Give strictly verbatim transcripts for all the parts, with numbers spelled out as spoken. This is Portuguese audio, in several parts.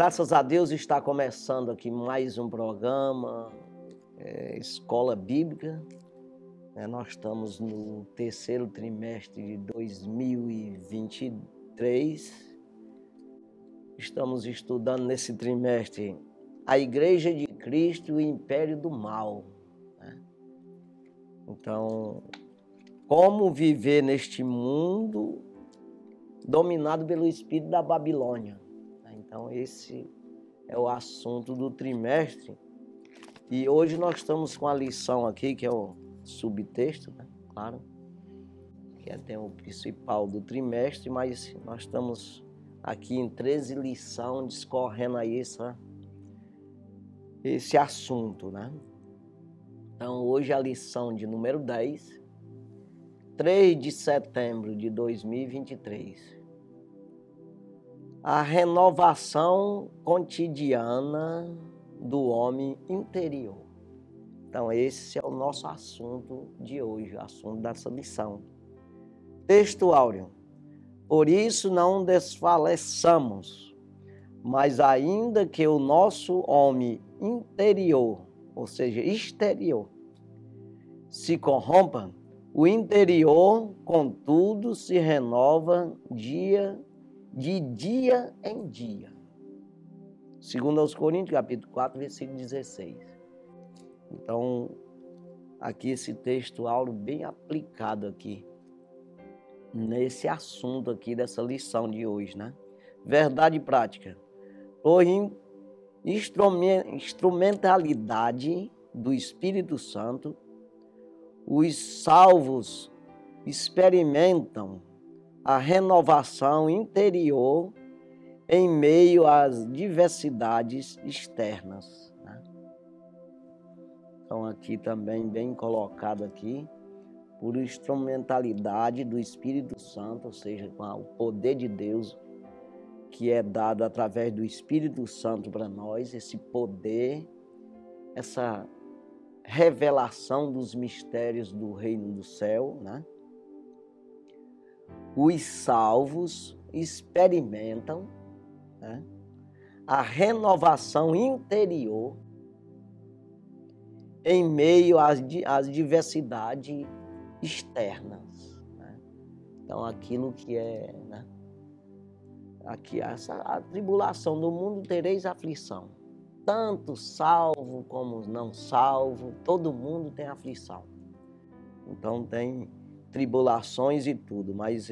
Graças a Deus está começando aqui mais um programa é, Escola Bíblica. É, nós estamos no terceiro trimestre de dois mil e vinte e três. Estamos estudando nesse trimestre a Igreja de Cristo e o Império do Mal. Né? Então, como viver neste mundo dominado pelo Espírito da Babilônia. Então, esse é o assunto do trimestre. E hoje nós estamos com a lição aqui, que é o subtexto, né? Claro, que é tem o principal do trimestre, mas nós estamos aqui em treze lições discorrendo aí essa, esse assunto, né? Então, hoje a lição de número dez, três de setembro de dois mil e vinte e três. A renovação cotidiana do homem interior. Então, esse é o nosso assunto de hoje, o assunto dessa lição. Texto áureo. Por isso não desfaleçamos, mas ainda que o nosso homem interior, ou seja, exterior, se corrompa, o interior, contudo, se renova dia a dia. De dia em dia. Segundo aos Coríntios, capítulo quatro, versículo dezesseis. Então, aqui esse texto áureo bem aplicado aqui, nesse assunto aqui dessa lição de hoje, né? Verdade prática. Por instrumentalidade do Espírito Santo, os salvos experimentam a renovação interior em meio às diversidades externas. Né? Então, aqui também, bem colocado aqui, por instrumentalidade do Espírito Santo, ou seja, com o poder de Deus, que é dado através do Espírito Santo para nós, esse poder, essa revelação dos mistérios do reino do céu, né? Os salvos experimentam, né, a renovação interior em meio às, às diversidades externas. Né? Então, aquilo que é... Né, aqui, essa, a tribulação do mundo tereis aflição. Tanto salvo como não salvo, todo mundo tem aflição. Então, tem tribulações e tudo, mas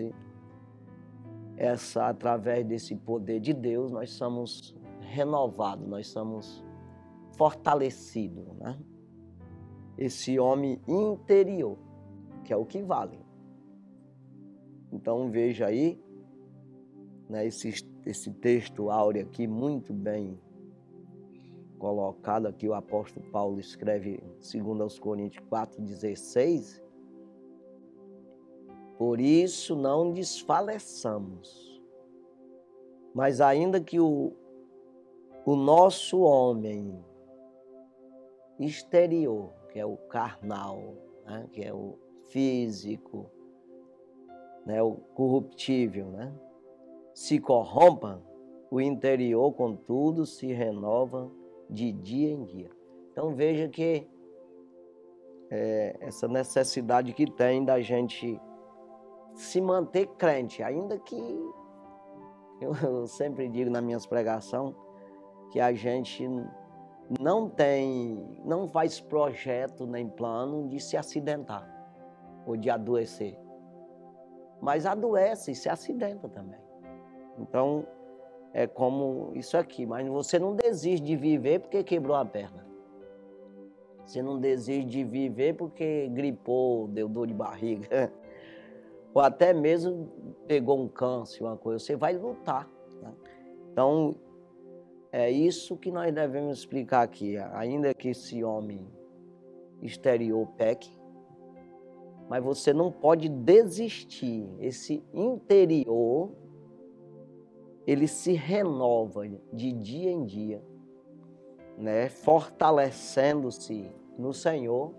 essa, através desse poder de Deus, nós somos renovados, nós somos fortalecidos, né? Esse homem interior, que é o que vale. Então veja aí, né, esse, esse texto áureo aqui, muito bem colocado aqui, o apóstolo Paulo escreve, segundo aos Coríntios quatro, dezesseis, por isso não desfaleçamos, mas ainda que o, o nosso homem exterior, que é o carnal, né, que é o físico, né, o corruptível, né, se corrompa, o interior, contudo, se renova de dia em dia. Então veja que é, essa necessidade que tem da gente se manter crente, ainda que eu sempre digo nas minhas pregações que a gente não tem, não faz projeto nem plano de se acidentar ou de adoecer, mas adoece e se acidenta também. Então é como isso aqui, mas você não desiste de viver porque quebrou a perna, você não desiste de viver porque gripou, deu dor de barriga, ou até mesmo pegou um câncer, uma coisa, você vai lutar. Né? Então, é isso que nós devemos explicar aqui. Ainda que esse homem exterior peque, mas você não pode desistir. Esse interior, ele se renova de dia em dia, né? Fortalecendo-se no Senhor.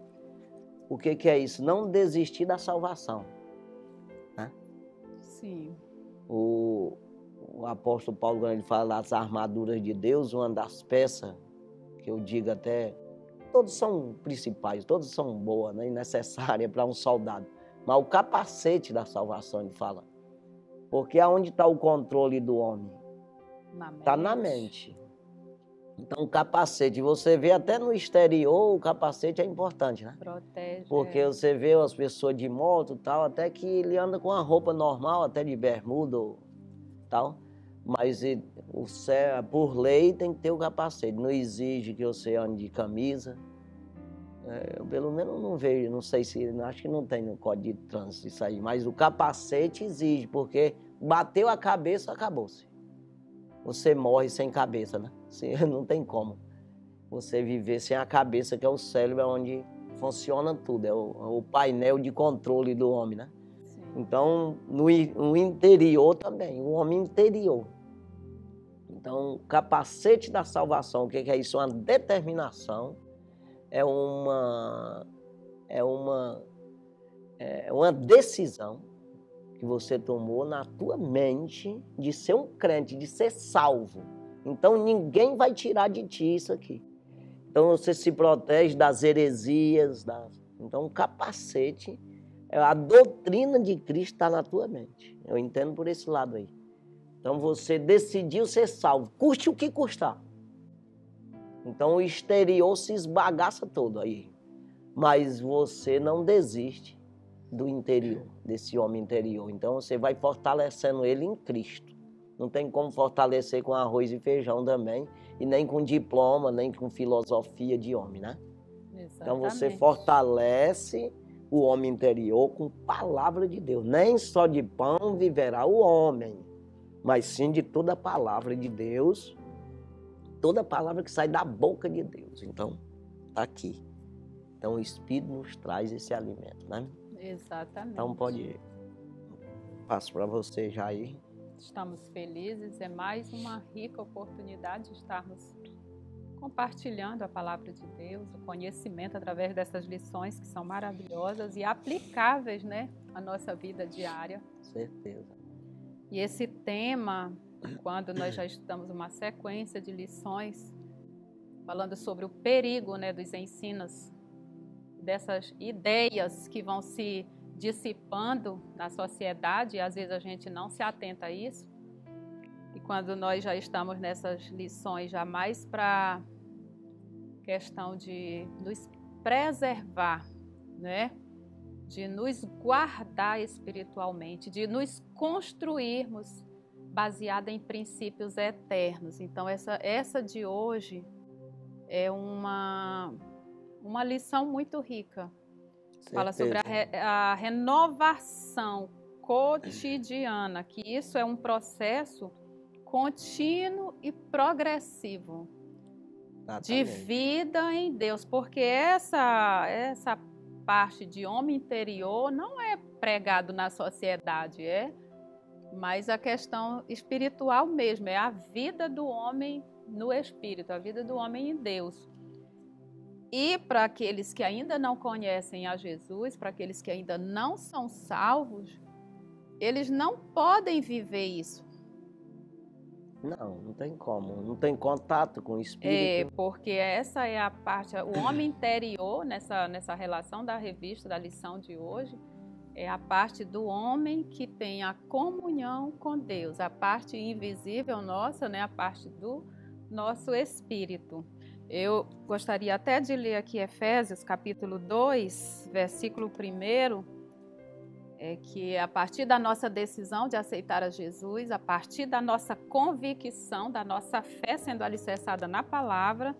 O que que é isso? Não desistir da salvação. Sim. O, o apóstolo Paulo, quando ele fala das armaduras de Deus, uma das peças, que eu digo até, todos são principais, todos são boas, né, e necessárias para um soldado. Mas o capacete da salvação, ele fala. Porque aonde está o controle do homem? Está na mente. Então, o capacete, você vê até no exterior, o capacete é importante, né? Protege. Porque você vê as pessoas de moto e tal, até que ele anda com a roupa normal, até de bermuda ou tal. Mas e, o, por lei tem que ter o capacete. Não exige que você ande de camisa. É, eu, pelo menos não vejo, não sei se, acho que não tem no código de trânsito isso aí. Mas o capacete exige, porque bateu a cabeça, acabou-se. Você morre sem cabeça, né? Não tem como você viver sem a cabeça, que é o cérebro, é onde funciona tudo, é o, o painel de controle do homem, né? Sim. Então, no, no interior também, o homem interior. Então, o capacete da salvação, o que é isso? Uma determinação, é uma, é uma, é uma decisão que você tomou na tua mente de ser um crente, de ser salvo. Então, ninguém vai tirar de ti isso aqui. Então, você se protege das heresias. Das... Então, o capacete, a doutrina de Cristo está na tua mente. Eu entendo por esse lado aí. Então, você decidiu ser salvo, custe o que custar. Então, o exterior se esbagaça todo aí. Mas você não desiste do interior, desse homem interior. Então, você vai fortalecendo ele em Cristo. Não tem como fortalecer com arroz e feijão também, e nem com diploma, nem com filosofia de homem, né? Exatamente. Então, você fortalece o homem interior com a palavra de Deus. Nem só de pão viverá o homem, mas sim de toda a palavra de Deus, toda a palavra que sai da boca de Deus. Então, está aqui. Então, o Espírito nos traz esse alimento, né? Exatamente. Então pode ir. Passo para você já aí. Estamos felizes, é mais uma rica oportunidade de estarmos compartilhando a palavra de Deus, o conhecimento através dessas lições que são maravilhosas e aplicáveis, né, à nossa vida diária. Certeza. E esse tema, quando nós já estudamos uma sequência de lições, falando sobre o perigo, né, dos ensinos, dessas ideias que vão se dissipando na sociedade, e às vezes a gente não se atenta a isso. E quando nós já estamos nessas lições, já mais para questão de nos preservar, né? De nos guardar espiritualmente, de nos construirmos baseada em princípios eternos. Então essa, essa de hoje é uma... uma lição muito rica. Certeza. Fala sobre a, re, a renovação cotidiana, que isso é um processo contínuo e progressivo ah, de também. vida em Deus, porque essa, essa parte de homem interior não é pregado na sociedade, é, mas a questão espiritual mesmo, é a vida do homem no Espírito, a vida do homem em Deus. E para aqueles que ainda não conhecem a Jesus, para aqueles que ainda não são salvos, eles não podem viver isso. Não, não tem como, não tem contato com o Espírito. É, porque essa é a parte, o homem interior, nessa, nessa relação da revista, da lição de hoje, é a parte do homem que tem a comunhão com Deus, a parte invisível nossa, né, a parte do nosso Espírito. Eu gostaria até de ler aqui Efésios, capítulo dois, versículo primeiro, é que a partir da nossa decisão de aceitar a Jesus, a partir da nossa convicção, da nossa fé sendo alicerçada na palavra,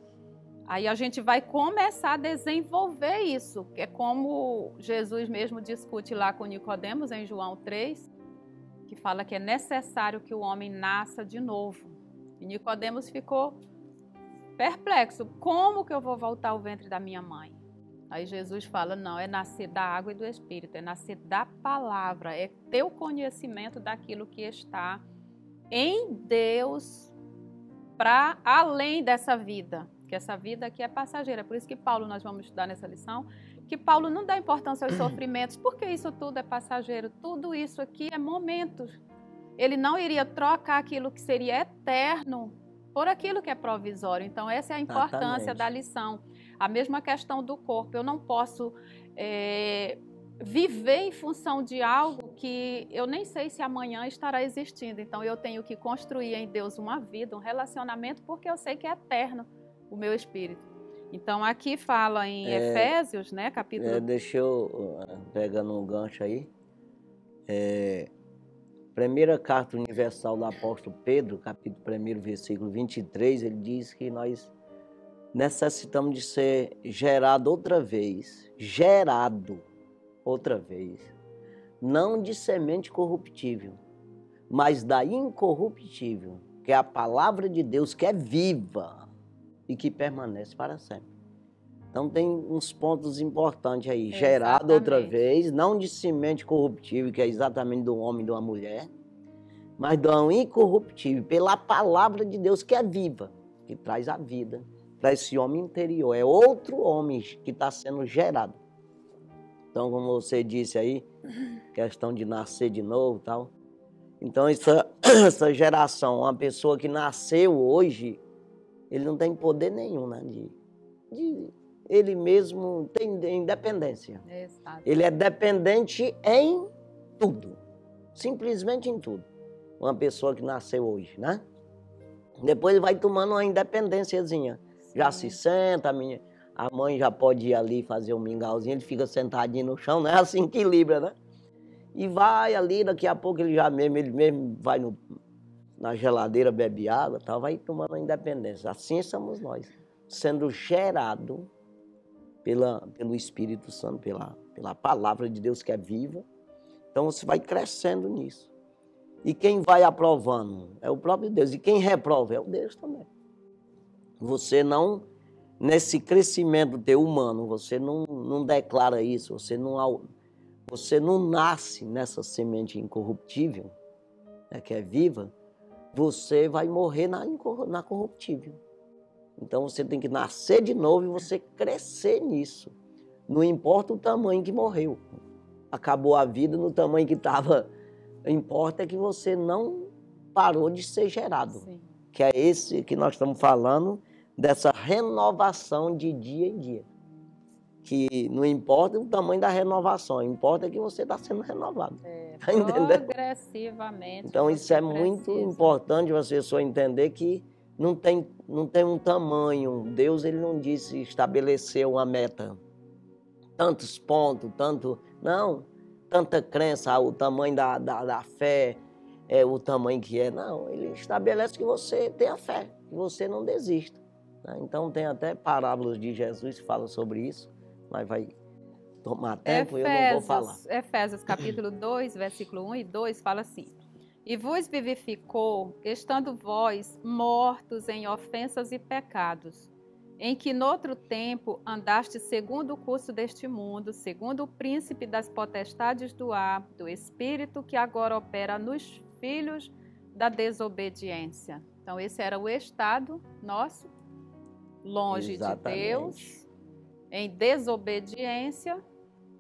aí a gente vai começar a desenvolver isso, que é como Jesus mesmo discute lá com Nicodemos em João três, que fala que é necessário que o homem nasça de novo. E Nicodemos ficou perplexo, como que eu vou voltar ao ventre da minha mãe? Aí Jesus fala, não, é nascer da água e do Espírito, é nascer da palavra, é ter o conhecimento daquilo que está em Deus para além dessa vida, que essa vida aqui é passageira. Por isso que Paulo, nós vamos estudar nessa lição, que Paulo não dá importância aos sofrimentos, porque isso tudo é passageiro, tudo isso aqui é momentos. ele não iria trocar aquilo que seria eterno por aquilo que é provisório. Então, essa é a importância Exatamente. Da lição. A mesma questão do corpo. Eu não posso é, viver em função de algo que eu nem sei se amanhã estará existindo. Então, eu tenho que construir em Deus uma vida, um relacionamento, porque eu sei que é eterno o meu espírito. Então, aqui fala em é, Efésios, né, capítulo... É, deixa eu, pegando um gancho aí, é, primeira carta universal do apóstolo Pedro, capítulo primeiro, versículo vinte e três, ele diz que nós necessitamos de ser gerado outra vez, gerado outra vez, não de semente corruptível, mas da incorruptível, que é a palavra de Deus, que é viva, e que permanece para sempre. Então tem uns pontos importantes aí. Exatamente. Gerado outra vez, não de semente corruptível, que é exatamente do homem e de uma mulher, mas do incorruptível, pela palavra de Deus que é viva, que traz a vida para esse homem interior. É outro homem que está sendo gerado. Então, como você disse aí, questão de nascer de novo e tal. Então essa, essa geração, uma pessoa que nasceu hoje, ele não tem poder nenhum, né? De, de, ele mesmo tem independência. Exato. Ele é dependente em tudo. Simplesmente em tudo. Uma pessoa que nasceu hoje, né? Depois ele vai tomando uma independênciazinha. Sim. Já se senta, a, minha, a mãe já pode ir ali fazer um mingauzinho, ele fica sentadinho no chão, né? Assim que equilibra, né? E vai ali, daqui a pouco ele já mesmo, ele mesmo vai no... na geladeira, bebe água, tal, vai tomando a independência. Assim somos nós, sendo gerado pela, pelo Espírito Santo, pela, pela palavra de Deus que é viva. Então você vai crescendo nisso. E quem vai aprovando é o próprio Deus. E quem reprova é o Deus também. Você não, nesse crescimento teu humano, você não, não declara isso, você não, você não nasce nessa semente incorruptível, né, que é viva, você vai morrer na, na corruptível. Então você tem que nascer de novo e você crescer nisso. Não importa o tamanho que morreu. Acabou a vida no tamanho que estava. Importa é que você não parou de ser gerado. Sim. Que é esse que nós estamos falando, dessa renovação de dia em dia. Que não importa o tamanho da renovação, importa que você está sendo renovado. É, tá entendendo? Progressivamente. Então isso é muito importante você pessoa entender que não tem, não tem um tamanho. Deus, ele não disse estabelecer uma meta. Tantos pontos, tanto... Não, tanta crença, o tamanho da, da, da fé, é o tamanho que é. Não, ele estabelece que você tenha fé, que você não desista. Né? Então tem até parábolas de Jesus que falam sobre isso. Mas vai tomar tempo e eu não vou falar. Efésios capítulo dois, versículo um e dois, fala assim: E vos vivificou, estando vós mortos em ofensas e pecados, em que noutro tempo andaste segundo o curso deste mundo, segundo o príncipe das potestades do ar, do espírito que agora opera nos filhos da desobediência. Então esse era o estado nosso, longe Exatamente. de Deus, em desobediência,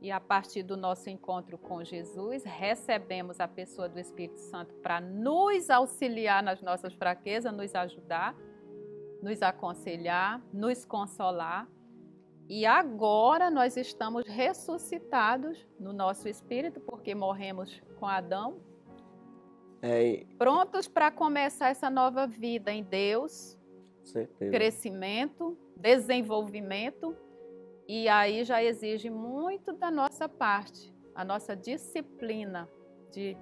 e a partir do nosso encontro com Jesus, recebemos a pessoa do Espírito Santo para nos auxiliar nas nossas fraquezas, nos ajudar, nos aconselhar, nos consolar. E agora nós estamos ressuscitados no nosso espírito, porque morremos com Adão, é... prontos para começar essa nova vida em Deus, Certeza. crescimento, desenvolvimento. E aí já exige muito da nossa parte, a nossa disciplina de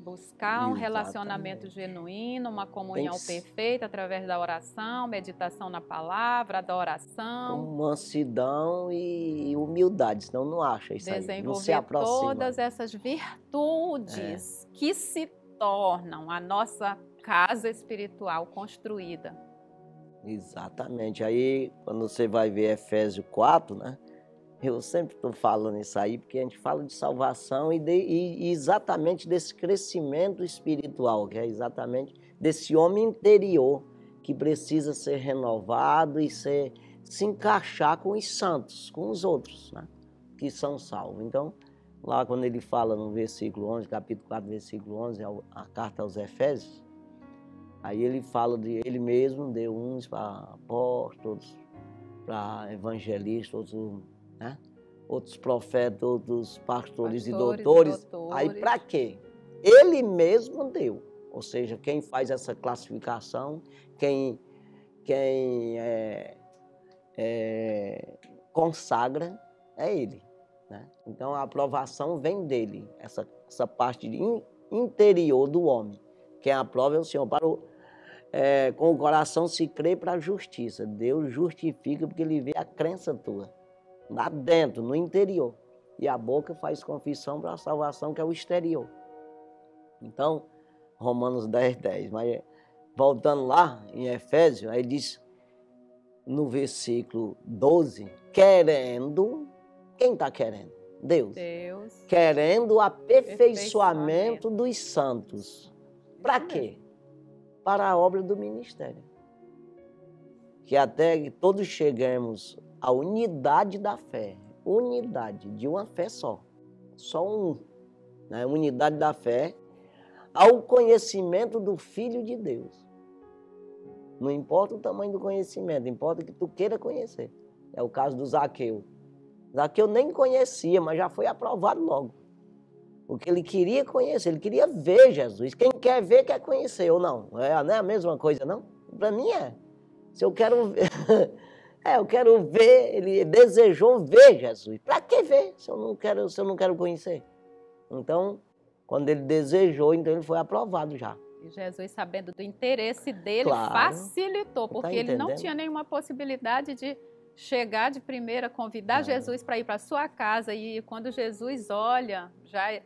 buscar um Exatamente. relacionamento genuíno, uma comunhão que... perfeita através da oração, meditação na palavra, da oração. Com mansidão e humildade, senão não acha isso Desenvolver aí, não se aproxima. Todas essas virtudes é. que se tornam a nossa casa espiritual construída. Exatamente. Aí, quando você vai ver Efésios quatro, né? Eu sempre estou falando isso aí, porque a gente fala de salvação e, de, e exatamente desse crescimento espiritual, que é exatamente desse homem interior que precisa ser renovado e ser, se encaixar com os santos, com os outros, né? Que são salvos. Então, Lá quando ele fala no versículo onze, capítulo quatro, versículo onze, a carta aos Efésios, aí ele fala de ele mesmo, deu uns para apóstolos, para evangelistas, outros, né? Outros profetas, outros pastores, pastores e doutores. doutores. Aí para quê? Ele mesmo deu. Ou seja, quem faz essa classificação, quem, quem é, é, consagra é ele. Né? Então a aprovação vem dele, essa, essa parte de in, interior do homem. Quem aprova é o Senhor. Para o, é, com o coração se crê para a justiça. Deus justifica porque ele vê a crença tua, lá dentro, no interior. E a boca faz confissão para a salvação, que é o exterior. Então, Romanos dez, dez. Mas voltando lá em Efésios, aí diz no versículo doze, querendo, quem está querendo? Deus. Deus. Querendo o aperfeiçoamento dos santos. Para quê? Para a obra do ministério. Que até que todos cheguemos à unidade da fé. Unidade de uma fé só. Só um. Né? Unidade da fé. Ao conhecimento do Filho de Deus. Não importa o tamanho do conhecimento, importa que tu queira conhecer. É o caso do Zaqueu. Zaqueu nem conhecia, mas já foi aprovado logo. Porque ele queria conhecer, ele queria ver Jesus. Quem quer ver, quer conhecer, ou não? É, não é a mesma coisa, não? Para mim é. Se eu quero ver, é, eu quero ver, ele desejou ver Jesus. Para que ver, se eu não quero, se eu não quero conhecer? Então, quando ele desejou, então ele foi aprovado já. E Jesus, sabendo do interesse dele, claro, facilitou, porque tá ele não tinha nenhuma possibilidade de chegar de primeira, convidar é. Jesus para ir para a sua casa. E quando Jesus olha, já é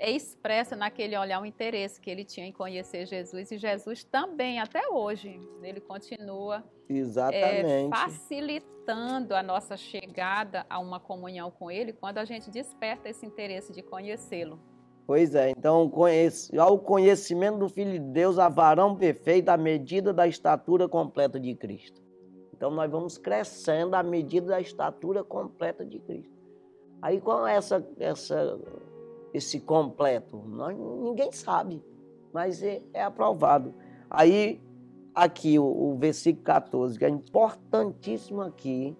expressa naquele olhar o interesse que ele tinha em conhecer Jesus. E Jesus também, até hoje, ele continua é, facilitando a nossa chegada a uma comunhão com ele, quando a gente desperta esse interesse de conhecê-lo. Pois é, então, ao conhecimento do Filho de Deus, a varão perfeito, à medida da estatura completa de Cristo. Então, nós vamos crescendo à medida da estatura completa de Cristo. Aí, qual é essa, essa, esse completo? Nós, ninguém sabe, mas é, é aprovado. Aí, aqui, o, o versículo quatorze, que é importantíssimo aqui,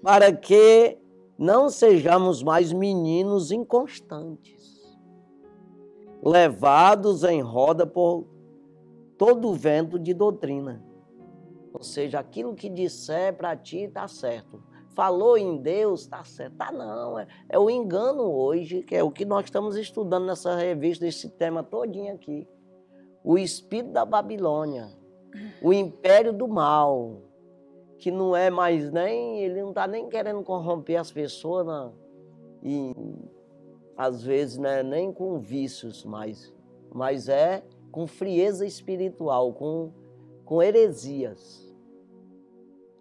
para que não sejamos mais meninos inconstantes, levados em roda por todo o vento de doutrina. Ou seja, aquilo que disser para ti está certo. Falou em Deus, está certo. Tá não, é, é o engano hoje, que é o que nós estamos estudando nessa revista, esse tema todinho aqui. O Espírito da Babilônia, o Império do Mal, que não é mais nem, ele não está nem querendo corromper as pessoas, não. E às vezes não é nem com vícios, mas, mas é com frieza espiritual, com, com heresias,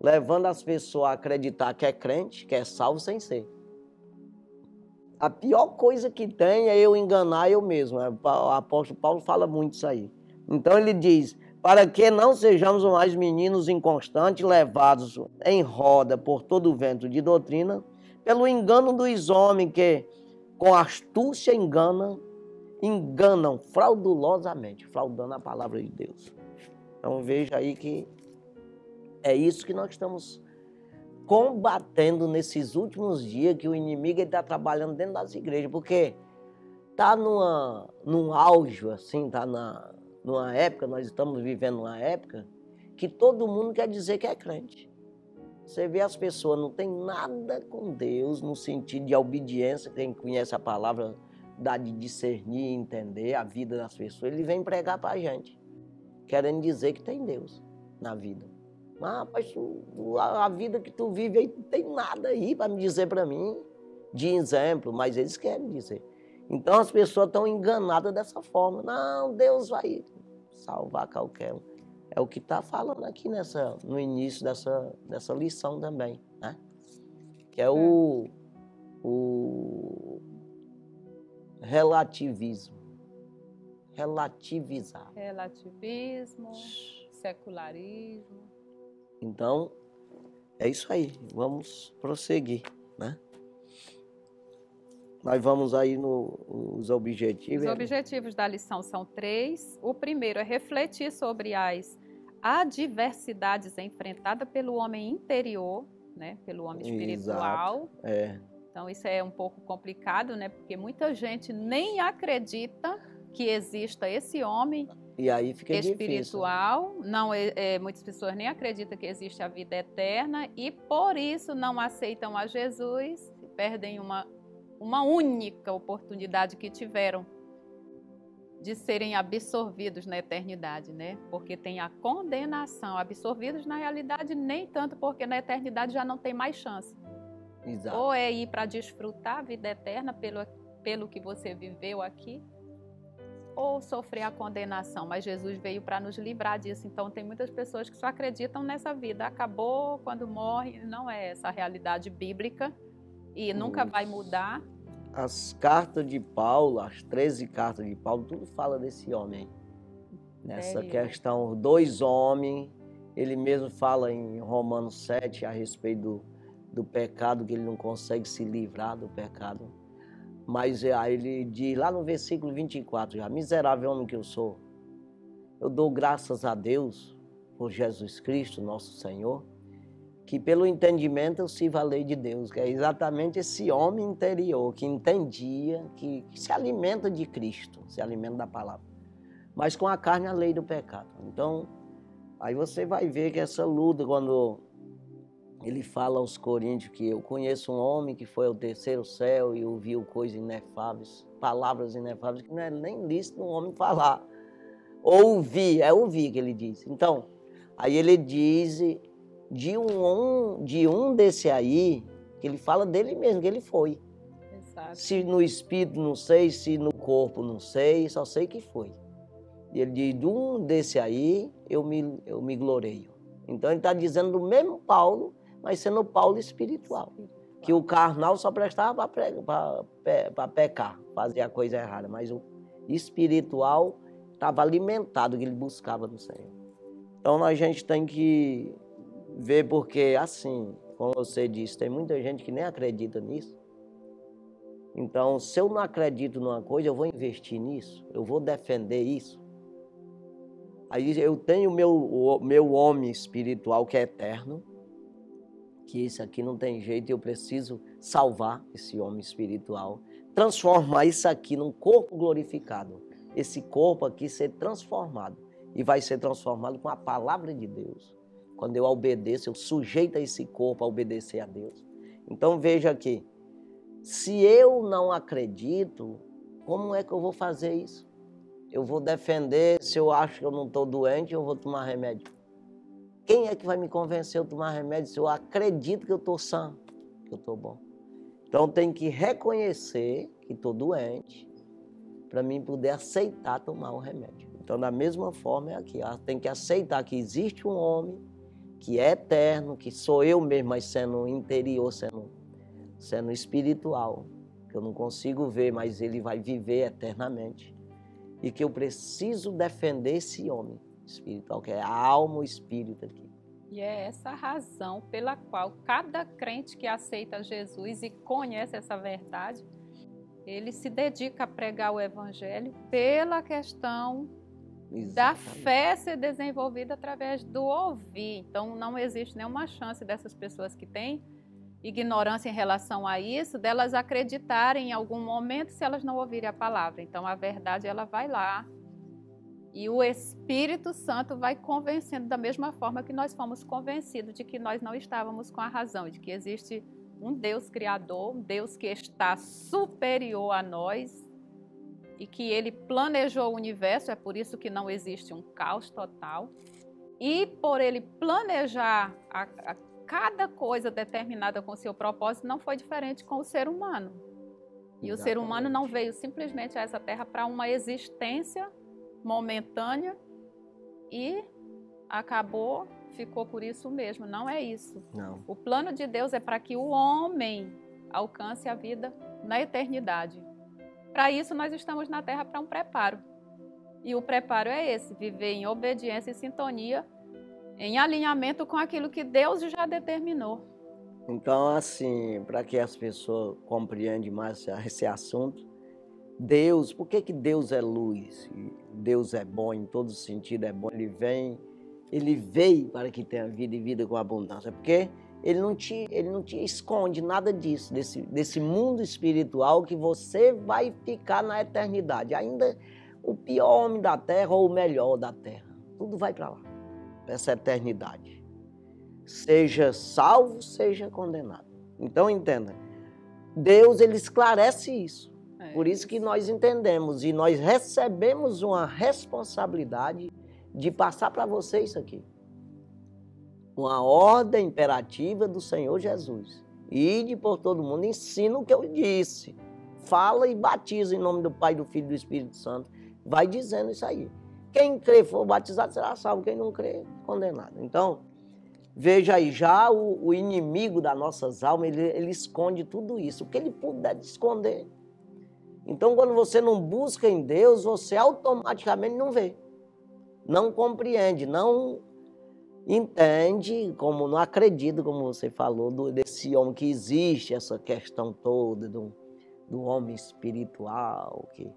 levando as pessoas a acreditar que é crente, que é salvo sem ser. A pior coisa que tem é eu enganar eu mesmo. O apóstolo Paulo fala muito isso aí. Então ele diz: para que não sejamos mais meninos inconstantes, levados em roda por todo o vento de doutrina, pelo engano dos homens que, com astúcia, enganam, enganam fraudulosamente, fraudando a palavra de Deus. Então veja aí que é isso que nós estamos combatendo nesses últimos dias, que o inimigo está trabalhando dentro das igrejas, porque está num auge, assim, está na... numa época, nós estamos vivendo uma época que todo mundo quer dizer que é crente. Você vê as pessoas, não tem nada com Deus no sentido de obediência. Quem conhece a palavra dá de discernir, entender a vida das pessoas. Ele vem pregar para a gente, querendo dizer que tem Deus na vida. Mas, rapaz, a vida que tu vive aí não tem nada aí para me dizer para mim, de exemplo, mas eles querem dizer. Então as pessoas estão enganadas dessa forma. Não, Deus vai salvar qualquer um. É o que está falando aqui nessa, no início dessa, dessa lição também, né? Que é o, o relativismo. Relativizar. Relativismo, secularismo. Então, é isso aí. Vamos prosseguir, né? Nós vamos aí nos objetivos. Os objetivos da lição são três. O primeiro é refletir sobre as adversidades enfrentadas pelo homem interior, né? Pelo homem espiritual. Exato. É. Então isso é um pouco complicado, né? Porque muita gente nem acredita que exista esse homem e aí fica espiritual. Difícil. Não, é, é, muitas pessoas nem acreditam que existe a vida eterna e por isso não aceitam a Jesus e perdem uma uma única oportunidade que tiveram de serem absorvidos na eternidade, né? Porque tem a condenação, absorvidos na realidade nem tanto, porque na eternidade já não tem mais chance. Exato. Ou é ir para desfrutar a vida eterna pelo, pelo que você viveu aqui, ou sofrer a condenação, mas Jesus veio para nos livrar disso. Então tem muitas pessoas que só acreditam nessa vida, acabou quando morre, não é essa a realidade bíblica. E nunca vai mudar. As cartas de Paulo, as treze cartas de Paulo, tudo fala desse homem. Nessa Sério? questão, dois homens, ele mesmo fala em Romanos sete a respeito do, do pecado, que ele não consegue se livrar do pecado. Mas aí ele diz lá no versículo vinte e quatro, já, miserável homem que eu sou, eu dou graças a Deus por Jesus Cristo, nosso Senhor, que pelo entendimento eu sirvo a lei de Deus, que é exatamente esse homem interior que entendia, que, que se alimenta de Cristo, se alimenta da palavra, mas com a carne a lei do pecado. Então, aí você vai ver que essa luta, quando ele fala aos Coríntios que eu conheço um homem que foi ao terceiro céu e ouviu coisas inefáveis, palavras inefáveis, que não é nem lícito um homem falar. Ouvir, é ouvir que ele diz. Então, aí ele diz... De um, de um desse aí, que ele fala dele mesmo, que ele foi. Exato. Se no espírito não sei, se no corpo não sei, só sei que foi. E ele diz, de um desse aí, eu me, eu me gloreio. Então ele está dizendo do mesmo Paulo, mas sendo Paulo espiritual. espiritual. Que o carnal só prestava para pecar, fazer a coisa errada. Mas o espiritual estava alimentado, que ele buscava no Senhor. Então a gente tem que... ver, porque assim, como você disse, tem muita gente que nem acredita nisso. Então, se eu não acredito numa coisa, eu vou investir nisso, eu vou defender isso. Aí eu tenho meu, o meu homem espiritual que é eterno, que esse aqui não tem jeito, eu preciso salvar esse homem espiritual, transformar isso aqui num corpo glorificado, esse corpo aqui ser transformado, e vai ser transformado com a palavra de Deus. Quando eu obedeço, eu sujeito a esse corpo a obedecer a Deus. Então veja aqui, se eu não acredito, como é que eu vou fazer isso? Eu vou defender, se eu acho que eu não estou doente, eu vou tomar remédio. Quem é que vai me convencer a tomar remédio se eu acredito que eu estou sã, que eu estou bom? Então tem que reconhecer que estou doente para mim poder aceitar tomar o remédio. Então da mesma forma é aqui, tem que aceitar que existe um homem que é eterno, que sou eu mesmo, mas sendo interior, sendo, sendo espiritual, que eu não consigo ver, mas ele vai viver eternamente. E que eu preciso defender esse homem espiritual, que é a alma, o espírito aqui. E é essa razão pela qual cada crente que aceita Jesus e conhece essa verdade, ele se dedica a pregar o evangelho pela questão da fé ser desenvolvida através do ouvir. Então não existe nenhuma chance dessas pessoas que têm ignorância em relação a isso, delas acreditarem em algum momento se elas não ouvirem a palavra. Então a verdade ela vai lá e o Espírito Santo vai convencendo da mesma forma que nós fomos convencidos de que nós não estávamos com a razão, de que existe um Deus criador, um Deus que está superior a nós, e que ele planejou o universo, é por isso que não existe um caos total. E por ele planejar a, a cada coisa determinada com seu propósito, não foi diferente com o ser humano. E Exatamente. o ser humano não veio simplesmente a essa terra para uma existência momentânea e acabou, ficou por isso mesmo. Não é isso. Não. O plano de Deus é para que o homem alcance a vida na eternidade. Para isso, nós estamos na Terra para um preparo. E o preparo é esse, viver em obediência e sintonia, em alinhamento com aquilo que Deus já determinou. Então, assim, para que as pessoas compreendam mais esse assunto, Deus, por que que Deus é luz? Deus é bom, em todo sentido é bom. Ele vem, ele veio para que tenha vida e vida com abundância. Porque ele não te, ele não te esconde nada disso, desse, desse mundo espiritual que você vai ficar na eternidade. Ainda o pior homem da terra ou o melhor da terra. Tudo vai para lá, para essa eternidade. Seja salvo, seja condenado. Então, entenda, Deus, ele esclarece isso. Por isso que nós entendemos e nós recebemos uma responsabilidade de passar para você isso aqui. Uma ordem imperativa do Senhor Jesus. Ide por todo mundo, ensina o que eu disse. Fala e batiza em nome do Pai, do Filho e do Espírito Santo. Vai dizendo isso aí. Quem crê for batizado será salvo, quem não crê, condenado. Então, veja aí, já o, o inimigo das nossas almas, ele, ele esconde tudo isso. O que ele puder esconder. Então, quando você não busca em Deus, você automaticamente não vê, não compreende, não entende, como não acredita, como você falou, do, desse homem que existe, essa questão toda do, do homem espiritual que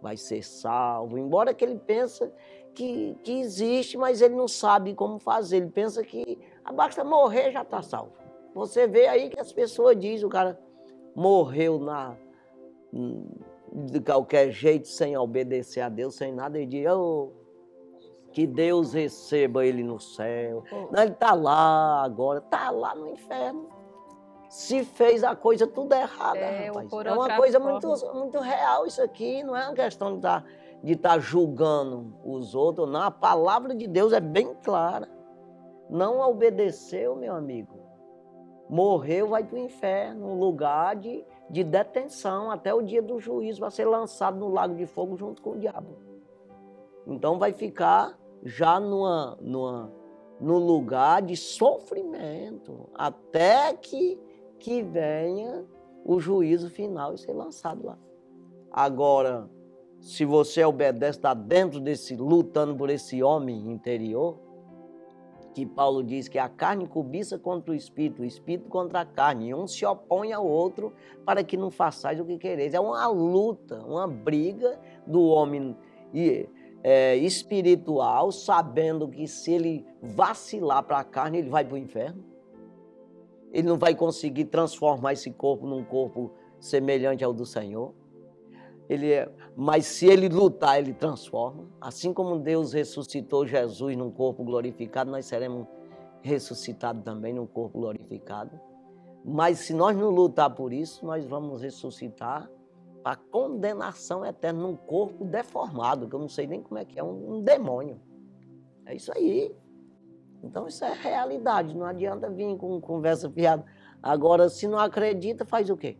vai ser salvo. Embora que ele pense que, que existe, mas ele não sabe como fazer. Ele pensa que basta morrer já está salvo. Você vê aí que as pessoas dizem, o cara morreu na... de qualquer jeito, sem obedecer a Deus, sem nada, ele diz, oh, que Deus receba ele no céu. Não, ele está lá agora, está lá no inferno. Se fez a coisa tudo errada, é, rapaz. É uma coisa muito, muito real isso aqui, não é uma questão de tá, de tá julgando os outros, não. A palavra de Deus é bem clara. Não obedeceu, meu amigo. Morreu, vai para o inferno, um lugar de, de detenção até o dia do juízo, vai ser lançado no lago de fogo junto com o diabo. Então vai ficar já numa, numa, num lugar de sofrimento até que, que venha o juízo final e ser lançado lá. Agora, se você obedece, está dentro desse, lutando por esse homem interior, que Paulo diz que a carne cobiça contra o espírito, o espírito contra a carne, e um se opõe ao outro para que não façais o que quereis. É uma luta, uma briga do homem é, espiritual, sabendo que se ele vacilar para a carne, ele vai para o inferno. Ele não vai conseguir transformar esse corpo num corpo semelhante ao do Senhor. Ele é, mas se ele lutar, ele transforma. Assim como Deus ressuscitou Jesus num corpo glorificado, nós seremos ressuscitados também num corpo glorificado. Mas se nós não lutar por isso, nós vamos ressuscitar para condenação eterna num corpo deformado, que eu não sei nem como é que é, um, um demônio. É isso aí. Então isso é realidade, não adianta vir com conversa fiada. Agora, se não acredita, faz o quê?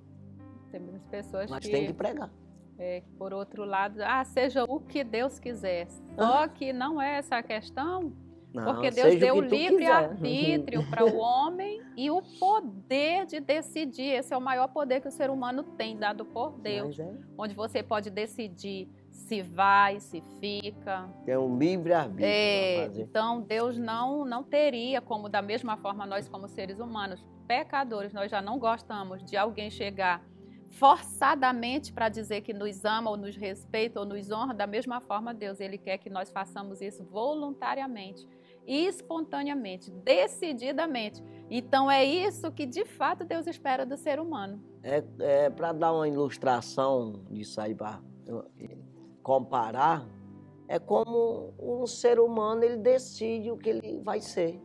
Tem muitas pessoas mas que... tem que pregar. É, por outro lado, ah, seja o que Deus quiser. Só que não é essa a questão, não, porque Deus deu livre-arbítrio para o homem e o poder de decidir. Esse é o maior poder que o ser humano tem, dado por Deus. É. Onde você pode decidir se vai, se fica. É um livre-arbítrio. É, então, Deus não, não teria como, da mesma forma, nós como seres humanos, pecadores, nós já não gostamos de alguém chegar forçadamente para dizer que nos ama ou nos respeita ou nos honra. Da mesma forma, Deus, ele quer que nós façamos isso voluntariamente, espontaneamente, decididamente. Então é isso que de fato Deus espera do ser humano. É, é para dar uma ilustração disso aí, para comparar, é como um ser humano, ele decide o que ele vai ser.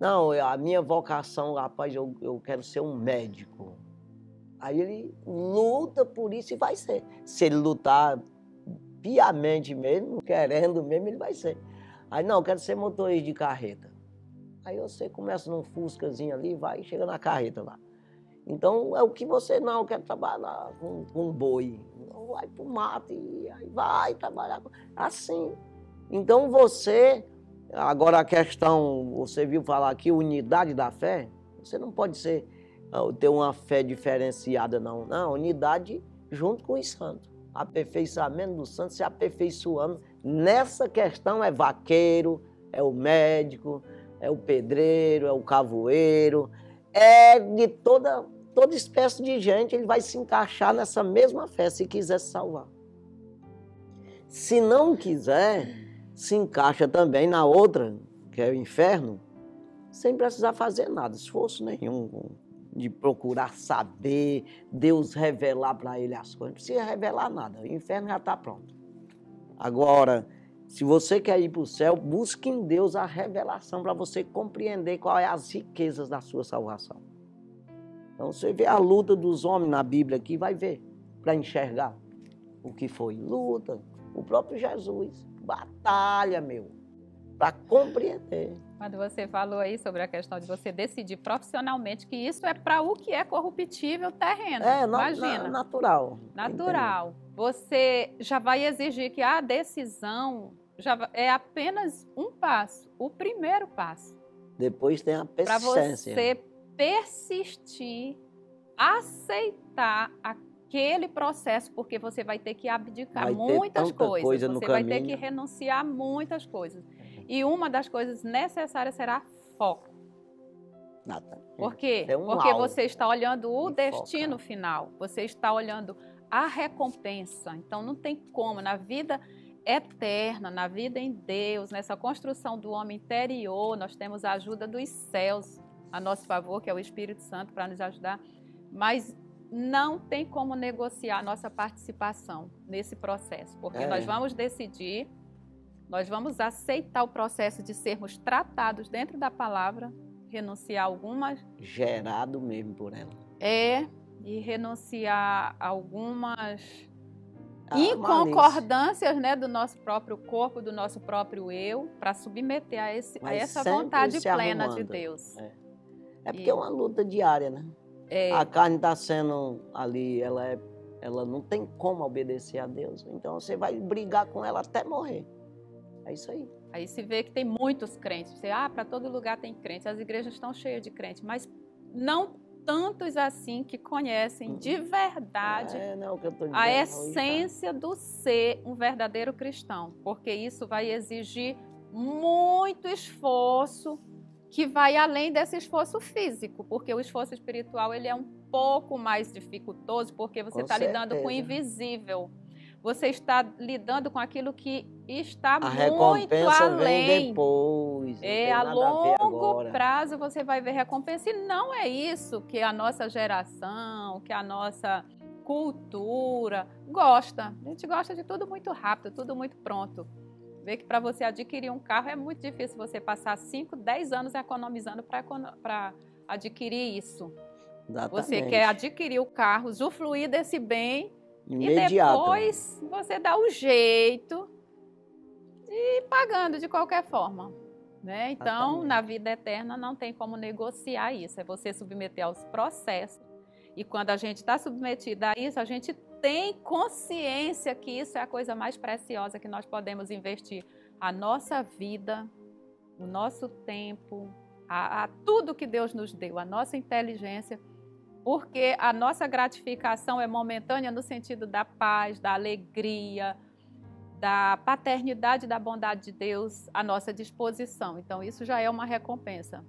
Não, a minha vocação, rapaz, eu, eu quero ser um médico. Aí ele luta por isso e vai ser. Se ele lutar piamente mesmo, querendo mesmo, ele vai ser. Aí, não, eu quero ser motorista de carreta. Aí você começa num fuscazinho ali, vai e chega na carreta lá. Então, é o que você não quer trabalhar com, com boi. Vai pro mato e aí vai trabalhar assim. Então você, agora a questão, você viu falar aqui, unidade da fé, você não pode ser... ter uma fé diferenciada, não. Não, unidade junto com os santos. Aperfeiçoamento dos santos, se aperfeiçoando. Nessa questão é vaqueiro, é o médico, é o pedreiro, é o cavoeiro, é de toda, toda espécie de gente, ele vai se encaixar nessa mesma fé, se quiser se salvar. Se não quiser, se encaixa também na outra, que é o inferno, sem precisar fazer nada, esforço nenhum de procurar saber, Deus revelar para ele as coisas. Não precisa revelar nada, o inferno já está pronto. Agora, se você quer ir para o céu, busque em Deus a revelação para você compreender quais são as riquezas da sua salvação. Então, você vê a luta dos homens na Bíblia aqui, vai ver, para enxergar o que foi luta, o próprio Jesus, batalha, meu, para compreender. Quando você falou aí sobre a questão de você decidir profissionalmente que isso é para o que é corruptível terreno, é, imagina. Na, natural. Natural. Entendo. Você já vai exigir que a decisão já é apenas um passo, o primeiro passo. Depois tem a persistência. Para você persistir, aceitar aquele processo, porque você vai ter que abdicar vai muitas coisas, coisa você no vai caminho. ter que renunciar a muitas coisas. E uma das coisas necessárias será foco. Nada. Por quê? É um Porque você está olhando o destino foca. final. Você está olhando a recompensa. Então, não tem como. Na vida eterna, na vida em Deus, nessa construção do homem interior, nós temos a ajuda dos céus a nosso favor, que é o Espírito Santo para nos ajudar. Mas não tem como negociar a nossa participação nesse processo. Porque é. nós vamos decidir... Nós vamos aceitar o processo de sermos tratados dentro da palavra, renunciar a algumas... Gerado mesmo por ela. É, e renunciar a algumas ah, inconcordâncias, né, do nosso próprio corpo, do nosso próprio eu, para submeter a, esse, a essa vontade plena arrumando. de Deus. É, é porque e... é uma luta diária, né? É. A carne está sendo ali, ela, é, ela não tem como obedecer a Deus, então você vai brigar com ela até morrer. É isso aí. Aí se vê que tem muitos crentes. Você, ah, para todo lugar tem crentes. As igrejas estão cheias de crentes, mas não tantos assim que conhecem uhum. de verdade é, não, que eu tô dizendo, a essência do ser um verdadeiro cristão, porque isso vai exigir muito esforço que vai além desse esforço físico, porque o esforço espiritual ele é um pouco mais dificultoso, porque você está lidando com o invisível. Você está lidando com aquilo que está a muito além. Vem depois, é, a longo a prazo você vai ver recompensa. E não é isso que a nossa geração, que a nossa cultura gosta. A gente gosta de tudo muito rápido, tudo muito pronto. Vê que para você adquirir um carro é muito difícil você passar cinco, dez anos economizando para adquirir isso. Exatamente. Você quer adquirir o carro, usufruir desse bem, imediato. E depois você dá o jeito de ir pagando de qualquer forma, né? Então, na vida eterna não tem como negociar isso, é você submeter aos processos. E quando a gente está submetida a isso, a gente tem consciência que isso é a coisa mais preciosa que nós podemos investir. A nossa vida, o nosso tempo, a, a tudo que Deus nos deu, a nossa inteligência. Porque a nossa gratificação é momentânea no sentido da paz, da alegria, da paternidade, da bondade de Deus à nossa disposição. Então, isso já é uma recompensa.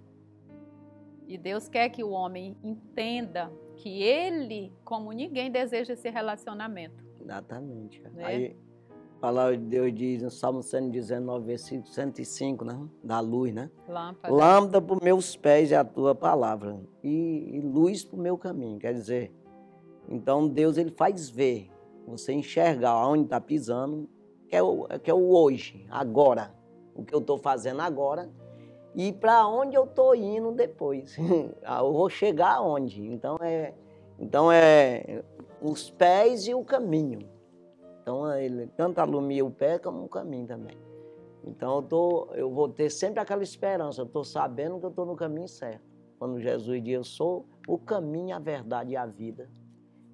E Deus quer que o homem entenda que ele, como ninguém, deseja esse relacionamento. Exatamente. Né? Aí, a palavra de Deus diz no Salmo cento e dezenove, versículo cento e cinco, né? Da luz, né? Lâmpada. Lâmpada para os meus pés é a tua palavra e, e luz para o meu caminho. Quer dizer, então Deus ele faz ver, você enxergar onde está pisando, que é, o, que é o hoje, agora, o que eu estou fazendo agora e para onde eu estou indo depois. Eu vou chegar aonde? Então é, então é os pés e o caminho. Então, ele tanto alumia o pé como o caminho também. Então, eu, tô, eu vou ter sempre aquela esperança. Eu estou sabendo que eu estou no caminho certo. Quando Jesus diz, eu sou o caminho, a verdade e a vida.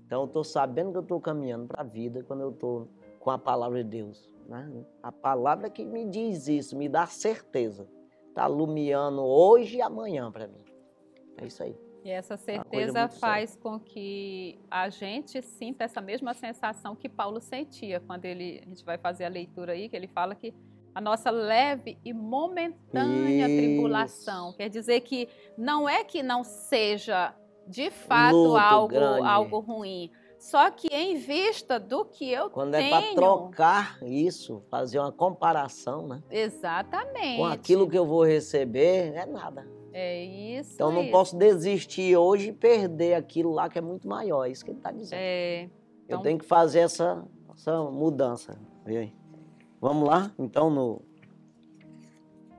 Então, eu estou sabendo que eu estou caminhando para a vida quando eu estou com a palavra de Deus. Né? A palavra que me diz isso, me dá certeza. Está alumiando hoje e amanhã para mim. É isso aí. E essa certeza faz com que a gente sinta essa mesma sensação que Paulo sentia, quando ele, a gente vai fazer a leitura aí, que ele fala que a nossa leve e momentânea Isso. tribulação. Quer dizer que não é que não seja de fato Luto algo, grande. algo ruim. Só que em vista do que eu Quando tenho... Quando é para trocar isso, fazer uma comparação, né? Exatamente. Com aquilo que eu vou receber, é nada. É isso. Então, não isso. posso desistir hoje e perder aquilo lá que é muito maior. É isso que ele está dizendo. É, então... Eu tenho que fazer essa, essa mudança. E aí? Vamos lá? Então, no...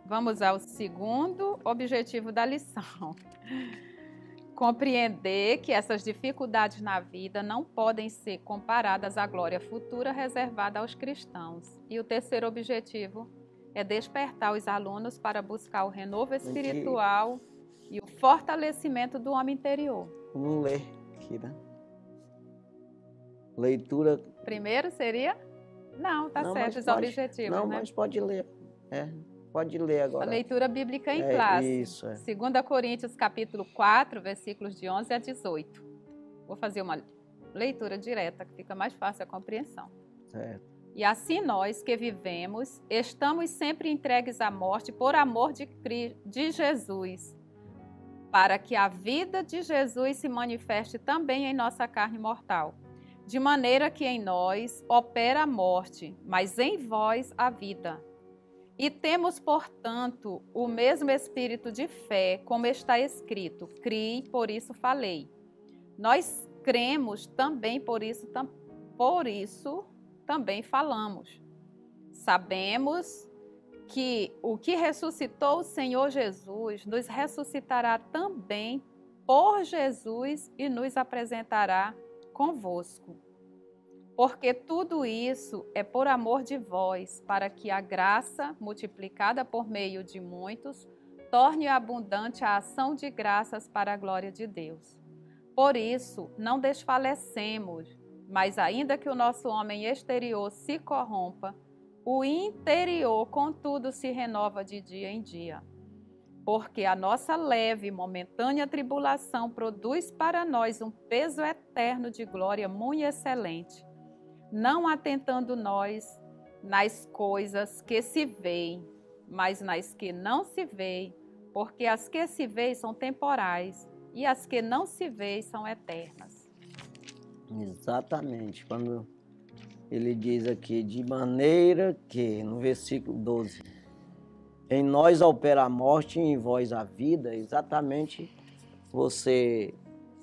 Vamos ao segundo objetivo da lição. Compreender que essas dificuldades na vida não podem ser comparadas à glória futura reservada aos cristãos. E o terceiro objetivo é despertar os alunos para buscar o renovo espiritual e o fortalecimento do homem interior. Vamos ler aqui, né? Leitura... Primeiro seria? Não, tá não, certo os pode, objetivos, Não, né? mas pode ler, é... Pode ler agora. A leitura bíblica em é, classe. Isso, é. Segunda Coríntios, capítulo quatro, versículos de onze a dezoito. Vou fazer uma leitura direta, que fica mais fácil a compreensão. Certo. E assim nós que vivemos, estamos sempre entregues à morte por amor de, de Jesus, para que a vida de Jesus se manifeste também em nossa carne mortal. De maneira que em nós opera a morte, mas em vós a vida. E temos, portanto, o mesmo espírito de fé, como está escrito, criei, por isso falei. Nós cremos também, por isso, tam, por isso também falamos. Sabemos que o que ressuscitou o Senhor Jesus nos ressuscitará também por Jesus e nos apresentará convosco. Porque tudo isso é por amor de vós, para que a graça, multiplicada por meio de muitos, torne abundante a ação de graças para a glória de Deus. Por isso, não desfalecemos, mas ainda que o nosso homem exterior se corrompa, o interior, contudo, se renova de dia em dia. Porque a nossa leve e momentânea tribulação produz para nós um peso eterno de glória muito excelente, não atentando nós nas coisas que se veem, mas nas que não se veem, porque as que se veem são temporais e as que não se veem são eternas. Exatamente, quando ele diz aqui, de maneira que, no versículo doze, em nós opera a morte e em vós a vida, exatamente você...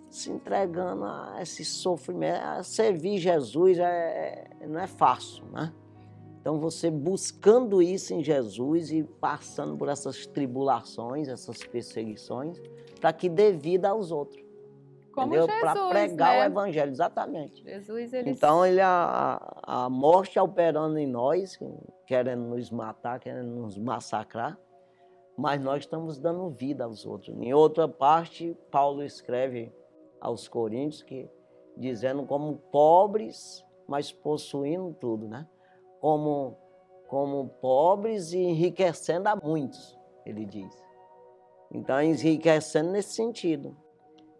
se entregando a esse sofrimento, a servir Jesus é, não é fácil, né? Então você buscando isso em Jesus e passando por essas tribulações, essas perseguições, para que dê vida aos outros. Como entendeu? Jesus, para pregar, né? O evangelho, exatamente. Jesus, ele... Então ele, a, a morte operando em nós, querendo nos matar, querendo nos massacrar, mas nós estamos dando vida aos outros. Em outra parte, Paulo escreve aos Coríntios, que, dizendo como pobres, mas possuindo tudo, né? Como, como pobres e enriquecendo a muitos, ele diz. Então, enriquecendo nesse sentido,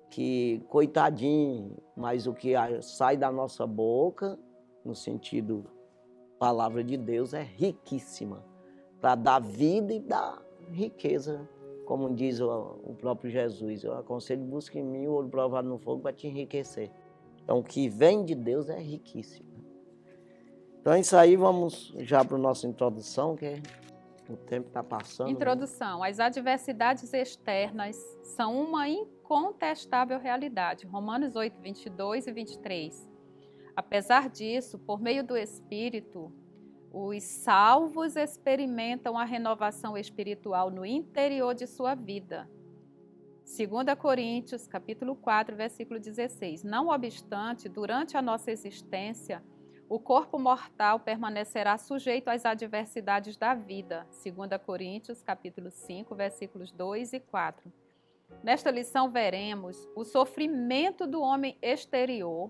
que coitadinho, mas o que sai da nossa boca, no sentido, palavra de Deus, é riquíssima, para dar vida e dar riqueza. Como diz o próprio Jesus, eu aconselho, busque em mim o ouro provado no fogo para te enriquecer. Então, o que vem de Deus é riquíssimo. Então, é isso aí, vamos já para a nossa introdução, que o tempo está passando. Introdução. Né? As adversidades externas são uma incontestável realidade. Romanos oito, vinte e dois e vinte e três. Apesar disso, por meio do Espírito, os salvos experimentam a renovação espiritual no interior de sua vida. Segunda Coríntios, capítulo quatro, versículo dezesseis. Não obstante, durante a nossa existência, o corpo mortal permanecerá sujeito às adversidades da vida. Segunda Coríntios, capítulo cinco, versículos dois e quatro. Nesta lição veremos o sofrimento do homem exterior,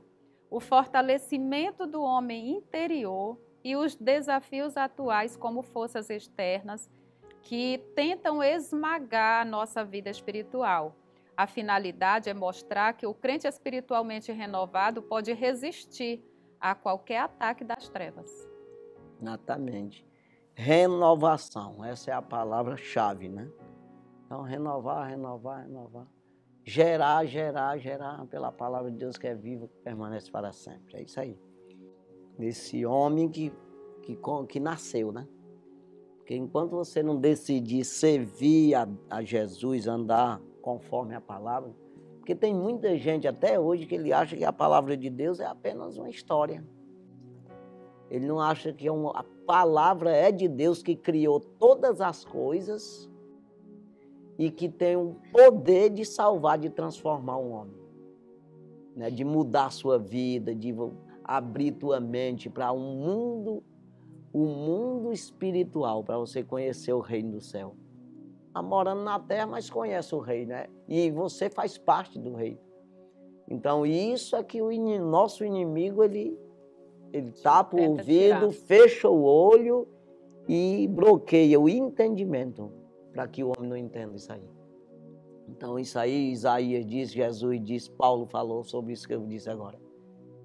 o fortalecimento do homem interior, e os desafios atuais como forças externas que tentam esmagar a nossa vida espiritual. A finalidade é mostrar que o crente espiritualmente renovado pode resistir a qualquer ataque das trevas. Exatamente. Renovação, essa é a palavra-chave, né? Então, renovar, renovar, renovar. Gerar, gerar, gerar pela palavra de Deus que é viva, que permanece para sempre. É isso aí. Desse homem que, que, que nasceu, né? Porque enquanto você não decidir servir a, a Jesus, andar conforme a palavra... Porque tem muita gente até hoje que ele acha que a palavra de Deus é apenas uma história. Ele não acha que é uma, a palavra é de Deus que criou todas as coisas... E que tem um poder de salvar, de transformar um homem. Né? De mudar a sua vida, de abrir tua mente para um mundo, um mundo espiritual, para você conhecer o reino do céu. Está morando na terra, mas conhece o rei, né? E você faz parte do rei. Então, isso é que o in... nosso inimigo, ele, ele tapa o ouvido, fecha o olho e bloqueia o entendimento. Para que o homem não entenda isso aí. Então isso aí, Isaías diz, Jesus diz, Paulo falou sobre isso que eu disse agora.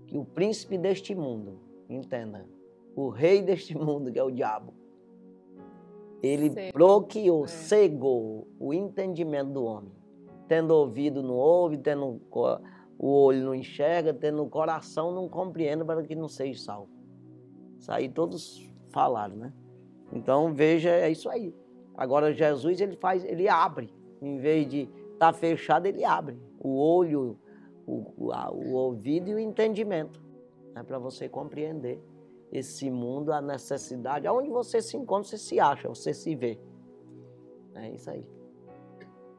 Que o príncipe deste mundo, entenda, o rei deste mundo, que é o diabo, ele Sei. bloqueou, é. cegou o entendimento do homem. Tendo ouvido não ouve, tendo o olho não enxerga, tendo o coração não compreende para que não seja salvo. Isso aí todos falaram, né? Então veja, é isso aí. Agora Jesus, ele faz, ele abre. Em vez de estar fechado, ele abre o olho, o, o ouvido e o entendimento. Né? Para você compreender esse mundo, a necessidade. Aonde você se encontra, você se acha, você se vê. É isso aí.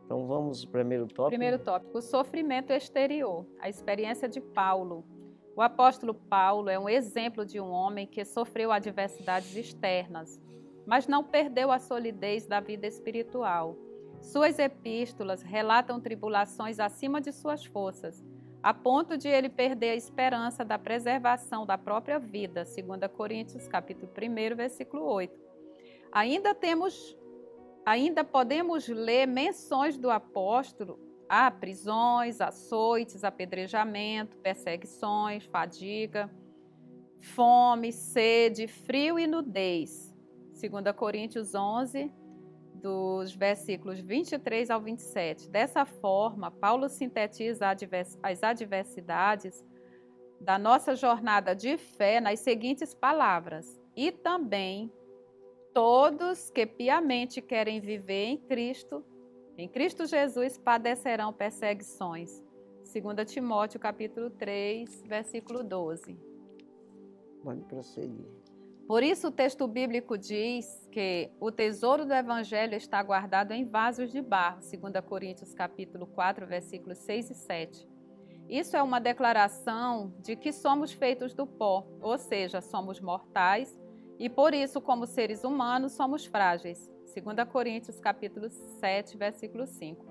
Então vamos para o primeiro tópico. Primeiro tópico, o sofrimento exterior. A experiência de Paulo. O apóstolo Paulo é um exemplo de um homem que sofreu adversidades externas, mas não perdeu a solidez da vida espiritual. Suas epístolas relatam tribulações acima de suas forças, a ponto de ele perder a esperança da preservação da própria vida, segundo Coríntios, capítulo um, versículo oito. Ainda temos, ainda podemos ler menções do apóstolo a prisões, açoites, apedrejamento, perseguições, fadiga, fome, sede, frio e nudez. segundo Coríntios onze, dos versículos vinte e três ao vinte e sete. Dessa forma, Paulo sintetiza as adversidades da nossa jornada de fé nas seguintes palavras. E também, todos que piamente querem viver em Cristo, em Cristo Jesus, padecerão perseguições. segundo Timóteo, capítulo três, versículo doze. Pode prosseguir. Por isso o texto bíblico diz que o tesouro do evangelho está guardado em vasos de barro, segundo Coríntios capítulo quatro, versículos seis e sete. Isso é uma declaração de que somos feitos do pó, ou seja, somos mortais e por isso, como seres humanos, somos frágeis, segundo Coríntios capítulo sete, versículo cinco.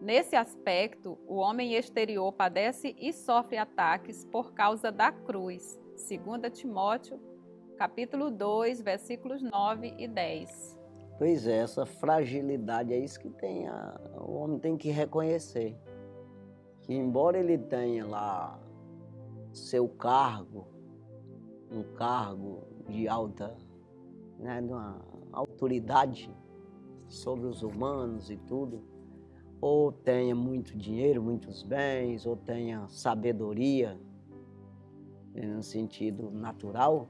Nesse aspecto, o homem exterior padece e sofre ataques por causa da cruz, segundo Timóteo capítulo dois, versículos nove e dez. Pois é, essa fragilidade é isso que tem a, o homem tem que reconhecer. Que embora ele tenha lá seu cargo, um cargo de alta, né, de uma autoridade sobre os humanos e tudo, ou tenha muito dinheiro, muitos bens, ou tenha sabedoria, no sentido natural,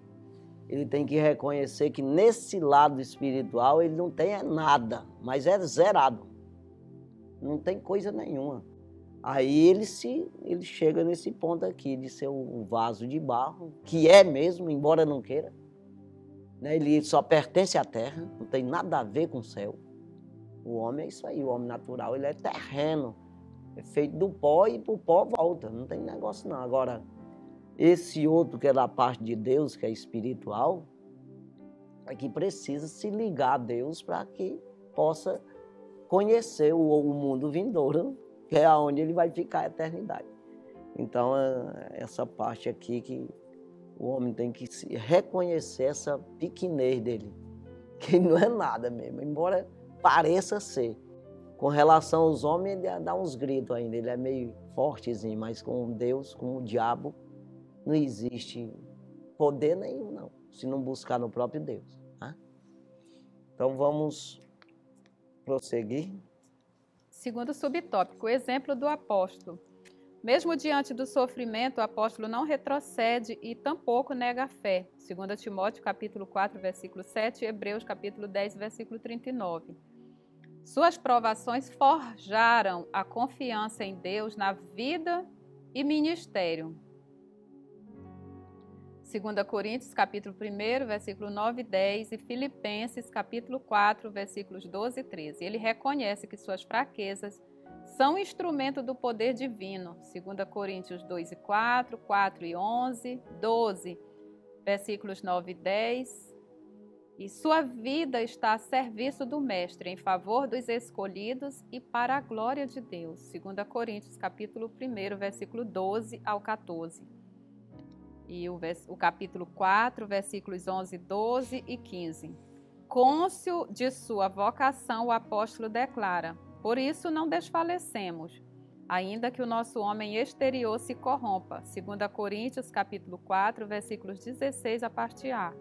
ele tem que reconhecer que nesse lado espiritual ele não tem nada, mas é zerado. Não tem coisa nenhuma. Aí ele, se, ele chega nesse ponto aqui de ser um vaso de barro, que é mesmo, embora não queira. Né? Ele só pertence à terra, não tem nada a ver com o céu. O homem é isso aí, o homem natural, ele é terreno. É feito do pó e pro pó volta, não tem negócio não. Agora... Esse outro que é da parte de Deus, que é espiritual, é que precisa se ligar a Deus para que possa conhecer o, o mundo vindouro, que é onde ele vai ficar a eternidade. Então, essa parte aqui que o homem tem que se reconhecer essa pequenez dele, que não é nada mesmo, embora pareça ser. Com relação aos homens, ele dá uns gritos ainda, ele é meio fortezinho, mas com Deus, com o diabo, não existe poder nenhum, não, se não buscar no próprio Deus. Né? Então vamos prosseguir. Segundo subtópico, o exemplo do apóstolo. Mesmo diante do sofrimento, o apóstolo não retrocede e tampouco nega a fé. Segundo Timóteo, capítulo quatro, versículo sete, Hebreus, capítulo dez, versículo trinta e nove. Suas provações forjaram a confiança em Deus na vida e ministério. Segunda Coríntios, capítulo um, versículo nove e dez e Filipenses, capítulo quatro, versículos doze e treze. Ele reconhece que suas fraquezas são instrumento do poder divino. Segunda Coríntios dois e quatro, quatro e onze, doze, versículos nove e dez. E sua vida está a serviço do Mestre, em favor dos escolhidos e para a glória de Deus. Segunda Coríntios, capítulo um, versículo doze ao catorze. E o, o capítulo quatro, versículos onze, doze e quinze. Cônscio de sua vocação, o apóstolo declara: por isso não desfalecemos, ainda que o nosso homem exterior se corrompa. Segunda Coríntios, capítulo quatro, versículos dezesseis a parte A.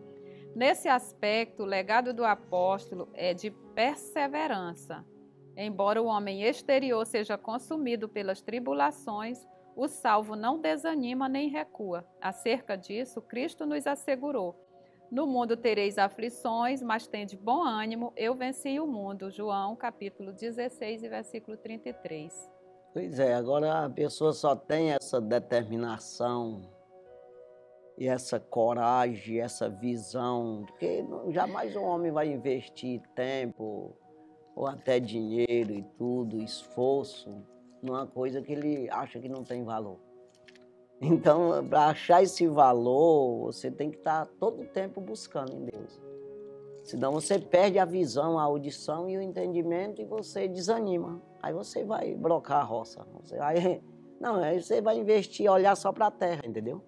Nesse aspecto, o legado do apóstolo é de perseverança. Embora o homem exterior seja consumido pelas tribulações, o salvo não desanima nem recua. Acerca disso, Cristo nos assegurou: no mundo tereis aflições, mas tende bom ânimo, eu venci o mundo. João, capítulo dezesseis, versículo trinta e três. Pois é, agora a pessoa só tem essa determinação e essa coragem, essa visão, porque jamais um homem vai investir tempo ou até dinheiro e tudo, esforço, numa coisa que ele acha que não tem valor. Então, para achar esse valor, você tem que estar todo o tempo buscando em Deus. Senão você perde a visão, a audição e o entendimento e você desanima. Aí você vai brocar a roça. Você vai... Não, aí você vai investir, olhar só para a terra, entendeu?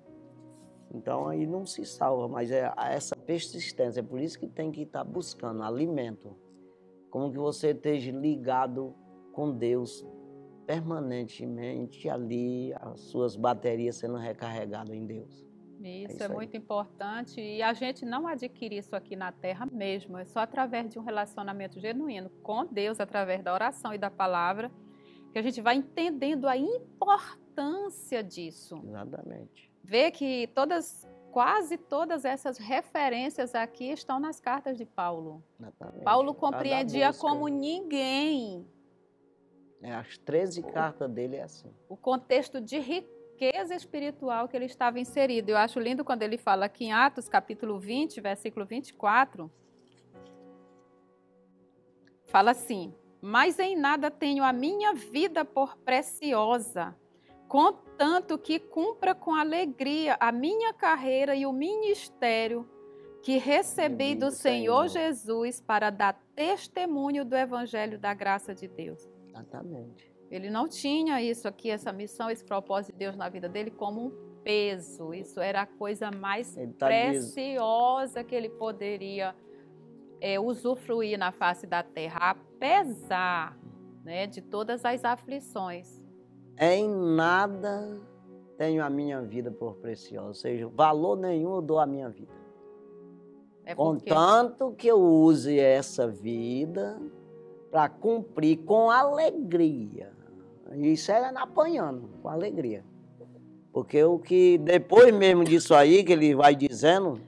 Então, aí não se salva, mas é essa persistência. É por isso que tem que estar buscando alimento. Como que você esteja ligado com Deus, permanentemente ali, as suas baterias sendo recarregadas em Deus. Isso é, isso é muito importante, e a gente não adquire isso aqui na terra mesmo, é só através de um relacionamento genuíno com Deus, através da oração e da palavra, que a gente vai entendendo a importância disso. Exatamente. Ver que todas, quase todas essas referências aqui estão nas cartas de Paulo. Exatamente. Paulo compreendia como ninguém. As treze cartas dele é assim. O contexto de riqueza espiritual que ele estava inserido. Eu acho lindo quando ele fala aqui em Atos, capítulo vinte, versículo vinte e quatro. Fala assim: mas em nada tenho a minha vida por preciosa, contanto que cumpra com alegria a minha carreira e o ministério que recebi do Senhor Jesus para dar testemunho do evangelho da graça de Deus. Exatamente. Ele não tinha isso aqui, essa missão, esse propósito de Deus na vida dele como um peso. Isso era a coisa mais tá preciosa diz... que ele poderia é, usufruir na face da terra, apesar né, de todas as aflições. Em nada tenho a minha vida por preciosa, ou seja, valor nenhum eu dou à minha vida. É porque... Contanto que eu use essa vida para cumprir com alegria. Isso era apanhando, com alegria. Porque o que depois mesmo disso aí, que ele vai dizendo,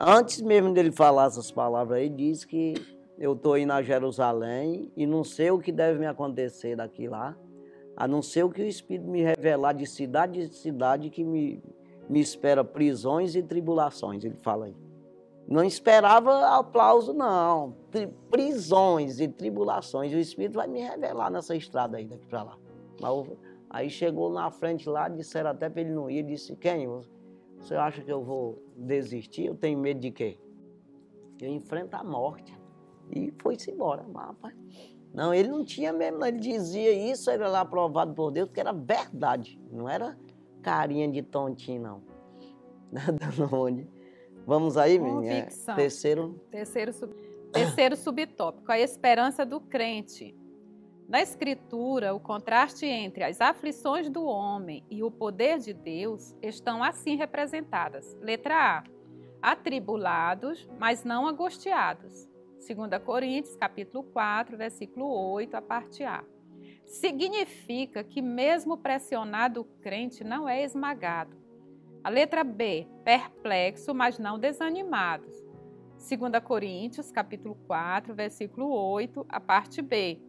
antes mesmo dele falar essas palavras aí, diz que eu estou indo a Jerusalém e não sei o que deve me acontecer daqui lá, a não ser o que o Espírito me revelar de cidade em cidade, que me, me espera prisões e tribulações, ele fala aí. Não esperava aplauso, não. Prisões e tribulações. O Espírito vai me revelar nessa estrada aí, daqui para lá. Aí chegou na frente lá, disseram até para ele não ir. Disse: quem? Você acha que eu vou desistir? Eu tenho medo de quê? Eu enfrento a morte. E foi-se embora. Mas, não, ele não tinha mesmo. Ele dizia isso, era lá aprovado por Deus, porque era verdade. Não era carinha de tontinho, não. Nada onde. Vamos aí, menina. Terceiro. Terceiro, sub... Terceiro subtópico, a esperança do crente. Na Escritura, o contraste entre as aflições do homem e o poder de Deus estão assim representadas. Letra A. Atribulados, mas não angustiados. dois Coríntios, capítulo quatro, versículo oito, a parte A. Significa que mesmo pressionado, o crente não é esmagado. A letra B, perplexo, mas não desanimados. dois Coríntios, capítulo quatro, versículo oito, a parte B.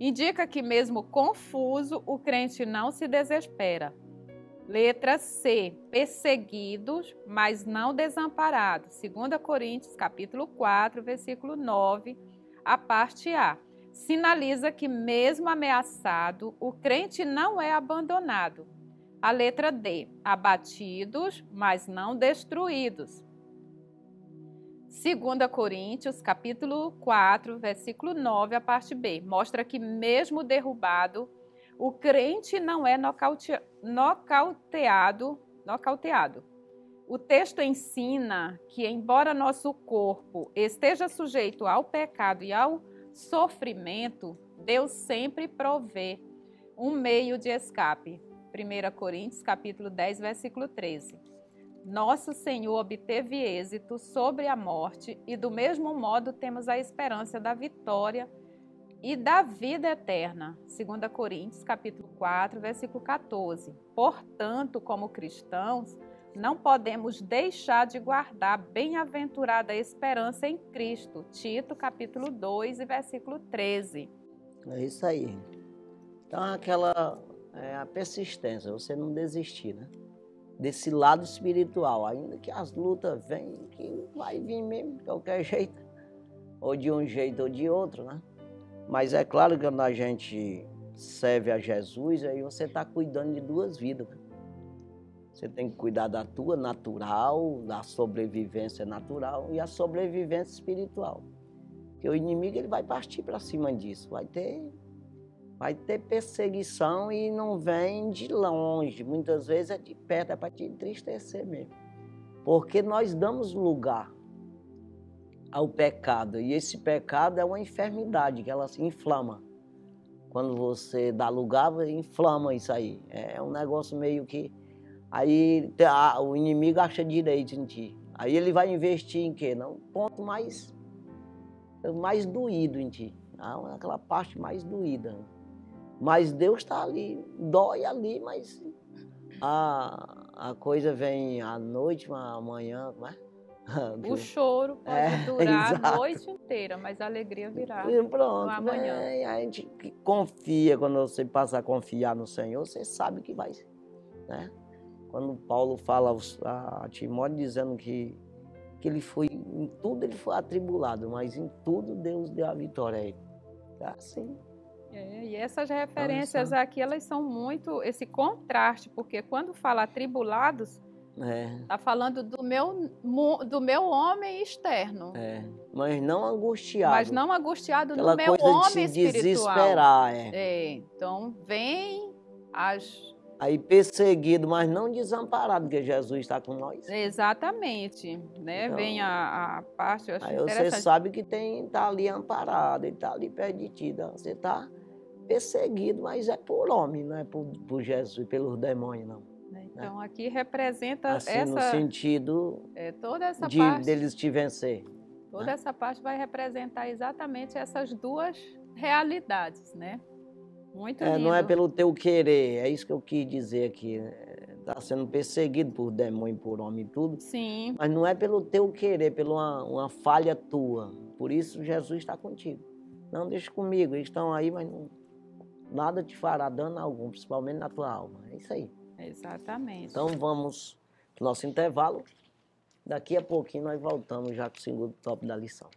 Indica que mesmo confuso, o crente não se desespera. Letra C, perseguidos, mas não desamparados. dois Coríntios, capítulo quatro, versículo nove, a parte A. Sinaliza que mesmo ameaçado, o crente não é abandonado. A letra D, abatidos, mas não destruídos. dois Coríntios, capítulo quatro, versículo nove, a parte B. Mostra que mesmo derrubado, o crente não é nocauteado, nocauteado, nocauteado. O texto ensina que, embora nosso corpo esteja sujeito ao pecado e ao sofrimento, Deus sempre provê um meio de escape. primeiro Coríntios, capítulo dez, versículo treze. Nosso Senhor obteve êxito sobre a morte e, do mesmo modo, temos a esperança da vitória e da vida eterna, dois Coríntios, capítulo quatro, versículo quatorze. Portanto, como cristãos, não podemos deixar de guardar a bem-aventurada esperança em Cristo, Tito, capítulo dois, versículo treze. É isso aí. Então, aquela é, a persistência, você não desistir, né? Desse lado espiritual, ainda que as lutas venham, que vai vir mesmo, de qualquer jeito, ou de um jeito ou de outro, né? Mas é claro que quando a gente serve a Jesus, aí você está cuidando de duas vidas. Você tem que cuidar da tua natural, da sobrevivência natural e a sobrevivência espiritual. Porque o inimigo ele vai partir para cima disso, vai ter, vai ter perseguição e não vem de longe. Muitas vezes é de perto, é para te entristecer mesmo. Porque nós damos lugar ao pecado, e esse pecado é uma enfermidade que ela se inflama. Quando você dá lugar, inflama isso aí. É um negócio meio que aí ah, o inimigo acha direito em ti. Aí ele vai investir em quê? Não, ponto mais mais doído em ti, ah, aquela parte mais doída. Mas Deus está ali, dói ali, mas a, a coisa vem à noite, amanhã, não é? O choro pode é, durar exato. a noite inteira, mas a alegria virá no amanhã. É, a gente que confia, quando você passa a confiar no Senhor, você sabe que vai. Né? Quando Paulo fala a Timóteo dizendo que, que ele foi, em tudo ele foi atribulado, mas em tudo Deus deu a vitória a ele. Tá assim. É, e essas referências então, aqui, elas são muito, esse contraste, porque quando fala atribulados, está é. falando do meu, do meu homem externo. É. Mas não angustiado. Mas não angustiado aquela no meu coisa homem de se espiritual. Desesperar, é. É. Então, vem as... Aí perseguido, mas não desamparado, porque Jesus está com nós. Exatamente. Né? Então, vem a, a parte... Eu acho aí você sabe que está ali amparado, ele está ali perto de ti. Não? Você está perseguido, mas é por homem, não é por, por Jesus, pelos demônios, não. Então, aqui representa assim, essa... no sentido é, toda essa de, parte, deles te vencer. Toda né? essa parte vai representar exatamente essas duas realidades, né? Muito é, lindo. Não é pelo teu querer, é isso que eu quis dizer aqui. Está sendo perseguido por demônio, por homem e tudo. Sim. Mas não é pelo teu querer, pela uma, uma falha tua. Por isso, Jesus está contigo. Não, deixa comigo, eles estão aí, mas não, nada te fará dano algum, principalmente na tua alma. É isso aí. Exatamente. Então vamos para o nosso intervalo. Daqui a pouquinho nós voltamos já com o segundo top da lição.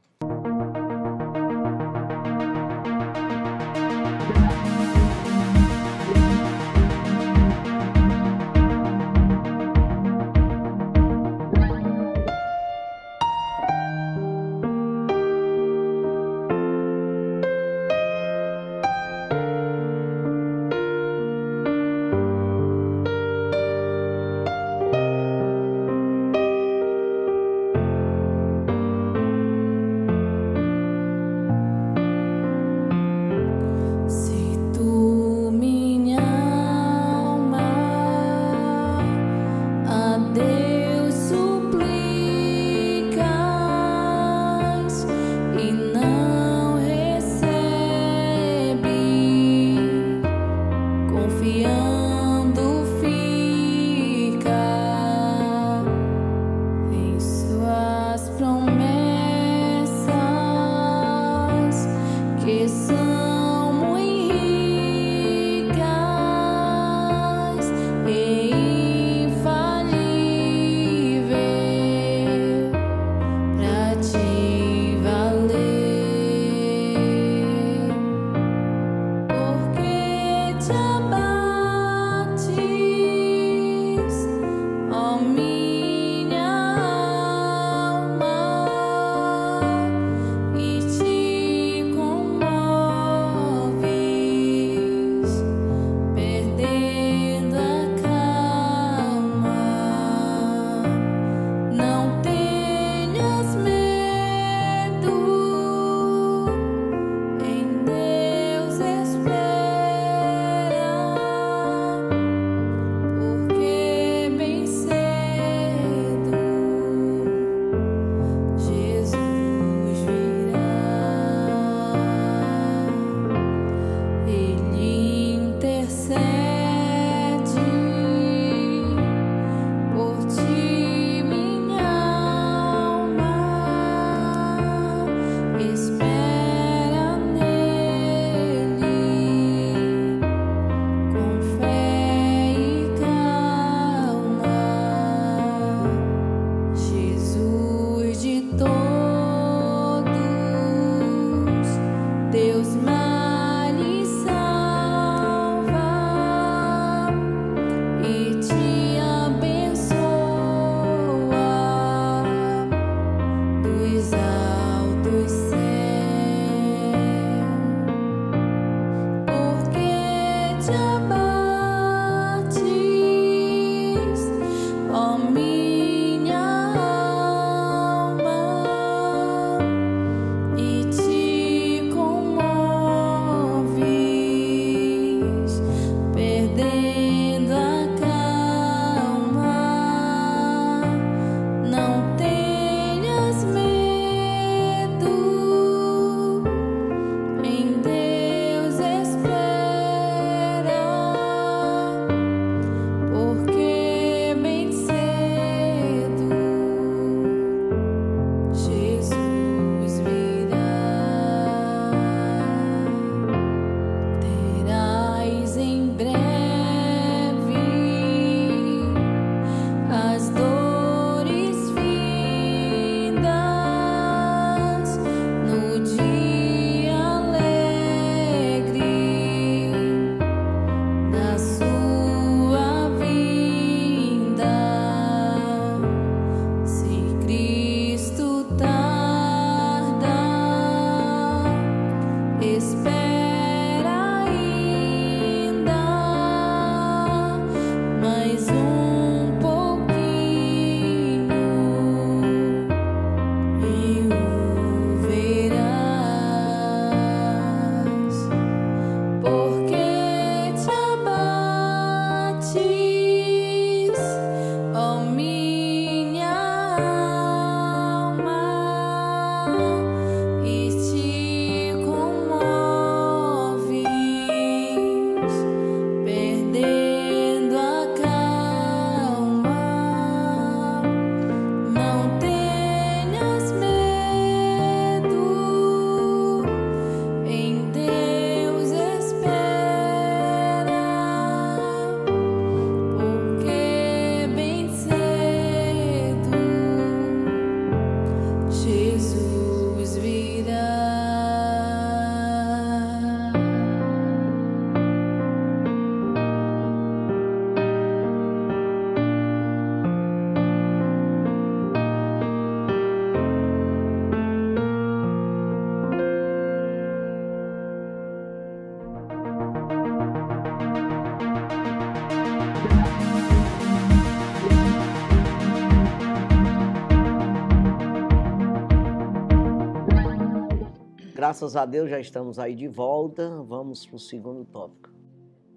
Graças a Deus já estamos aí de volta, vamos para o segundo tópico.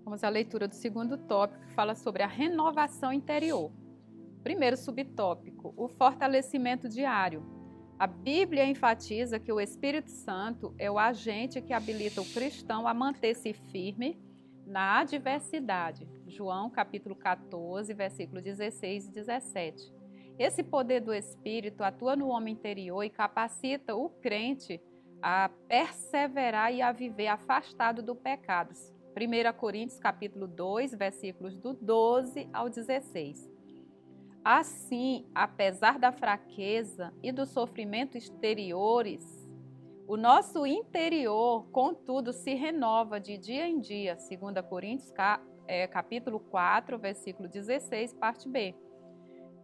Vamos à leitura do segundo tópico, que fala sobre a renovação interior. Primeiro subtópico, o fortalecimento diário. A Bíblia enfatiza que o Espírito Santo é o agente que habilita o cristão a manter-se firme na adversidade. João capítulo quatorze, versículo dezesseis e dezessete. Esse poder do Espírito atua no homem interior e capacita o crente a perseverar e a viver afastado do pecado. primeira Coríntios capítulo dois, versículos do doze ao dezesseis. Assim, apesar da fraqueza e do sofrimento exteriores, o nosso interior, contudo, se renova de dia em dia, segunda Coríntios capítulo quatro, versículo dezesseis, parte B.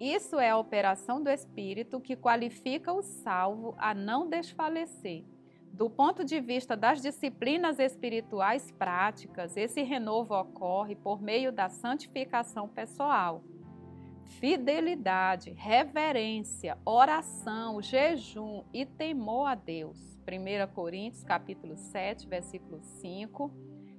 Isso é a operação do Espírito que qualifica o salvo a não desfalecer. Do ponto de vista das disciplinas espirituais práticas, esse renovo ocorre por meio da santificação pessoal. Fidelidade, reverência, oração, jejum e temor a Deus. primeira Coríntios capítulo sete, versículo cinco,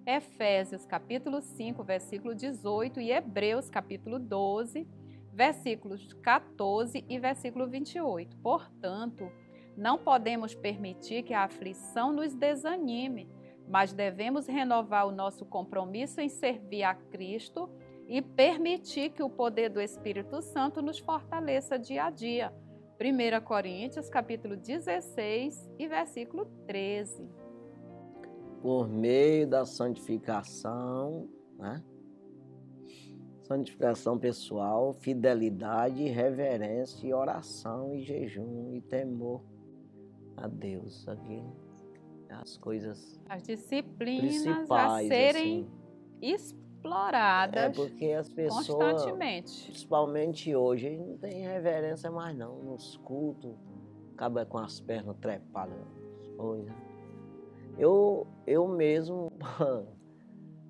Efésios capítulo cinco, versículo dezoito e Hebreus capítulo doze, versículos quatorze e versículo vinte e oito. Portanto, não podemos permitir que a aflição nos desanime, mas devemos renovar o nosso compromisso em servir a Cristo e permitir que o poder do Espírito Santo nos fortaleça dia a dia. primeira Coríntios, capítulo dezesseis e versículo treze. Por meio da santificação, né? Santificação pessoal, fidelidade, reverência, oração e jejum e temor a Deus. Aqui, as coisas As disciplinas a serem assim. Exploradas é porque as pessoas, constantemente. Principalmente hoje, não tem reverência mais não, nos cultos, acaba com as pernas trepadas. Coisa. Eu, eu mesmo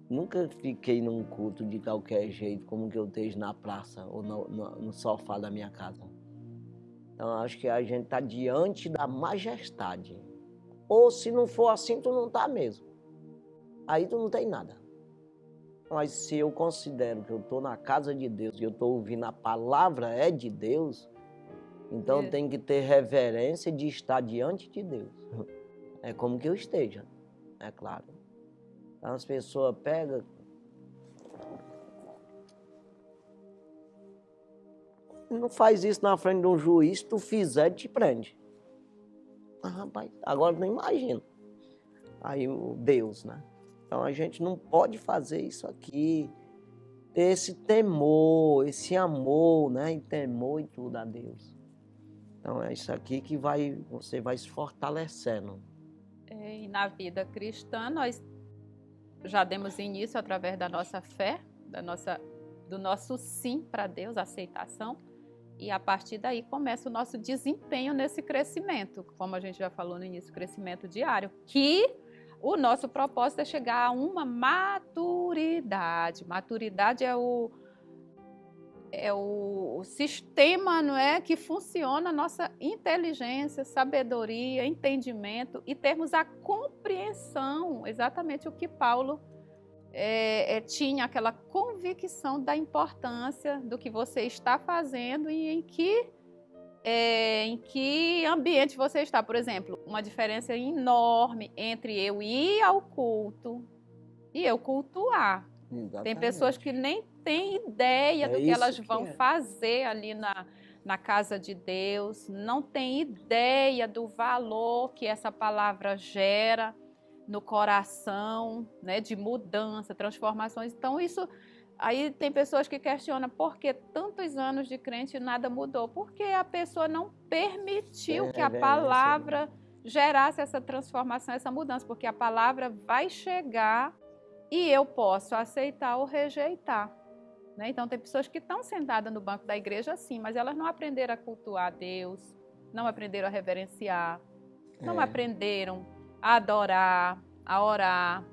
nunca fiquei num culto de qualquer jeito, como que eu esteja na praça ou no, no, no sofá da minha casa. Então acho que a gente está diante da majestade. Ou se não for assim, tu não está mesmo. Aí tu não tem nada. Mas se eu considero que eu estou na casa de Deus e eu estou ouvindo a palavra é de Deus, então é. Tem que ter reverência de estar diante de Deus. É como que eu esteja, é claro. As pessoas pegam... Não faz isso na frente de um juiz, se tu fizer, te prende. Ah, rapaz, agora não imagino. Aí o Deus, né? Então a gente não pode fazer isso aqui, ter esse temor, esse amor, né? E temor e tudo a Deus. Então é isso aqui que vai, você vai se fortalecendo. É, e na vida cristã nós já demos início através da nossa fé, da nossa, do nosso sim para Deus, aceitação. E a partir daí começa o nosso desempenho nesse crescimento, como a gente já falou no início, crescimento diário, que... O nosso propósito é chegar a uma maturidade. Maturidade é o, é o, o sistema, não é, que funciona a nossa inteligência, sabedoria, entendimento e termos a compreensão, exatamente o que Paulo é, é, tinha, aquela convicção da importância do que você está fazendo e em que... É, em que ambiente você está. Por exemplo, uma diferença enorme entre eu ir ao culto e eu cultuar. Exatamente. Tem pessoas que nem têm ideia é do que elas que vão é. fazer ali na, na casa de Deus, não tem ideia do valor que essa palavra gera no coração, né, de mudança, transformações. Então, isso... Aí tem pessoas que questionam por que tantos anos de crente e nada mudou. Porque a pessoa não permitiu é, que a palavra é gerasse essa transformação, essa mudança. Porque a palavra vai chegar e eu posso aceitar ou rejeitar. Né? Então tem pessoas que estão sentadas no banco da igreja sim, mas elas não aprenderam a cultuar a Deus, não aprenderam a reverenciar, é. não aprenderam a adorar, a orar.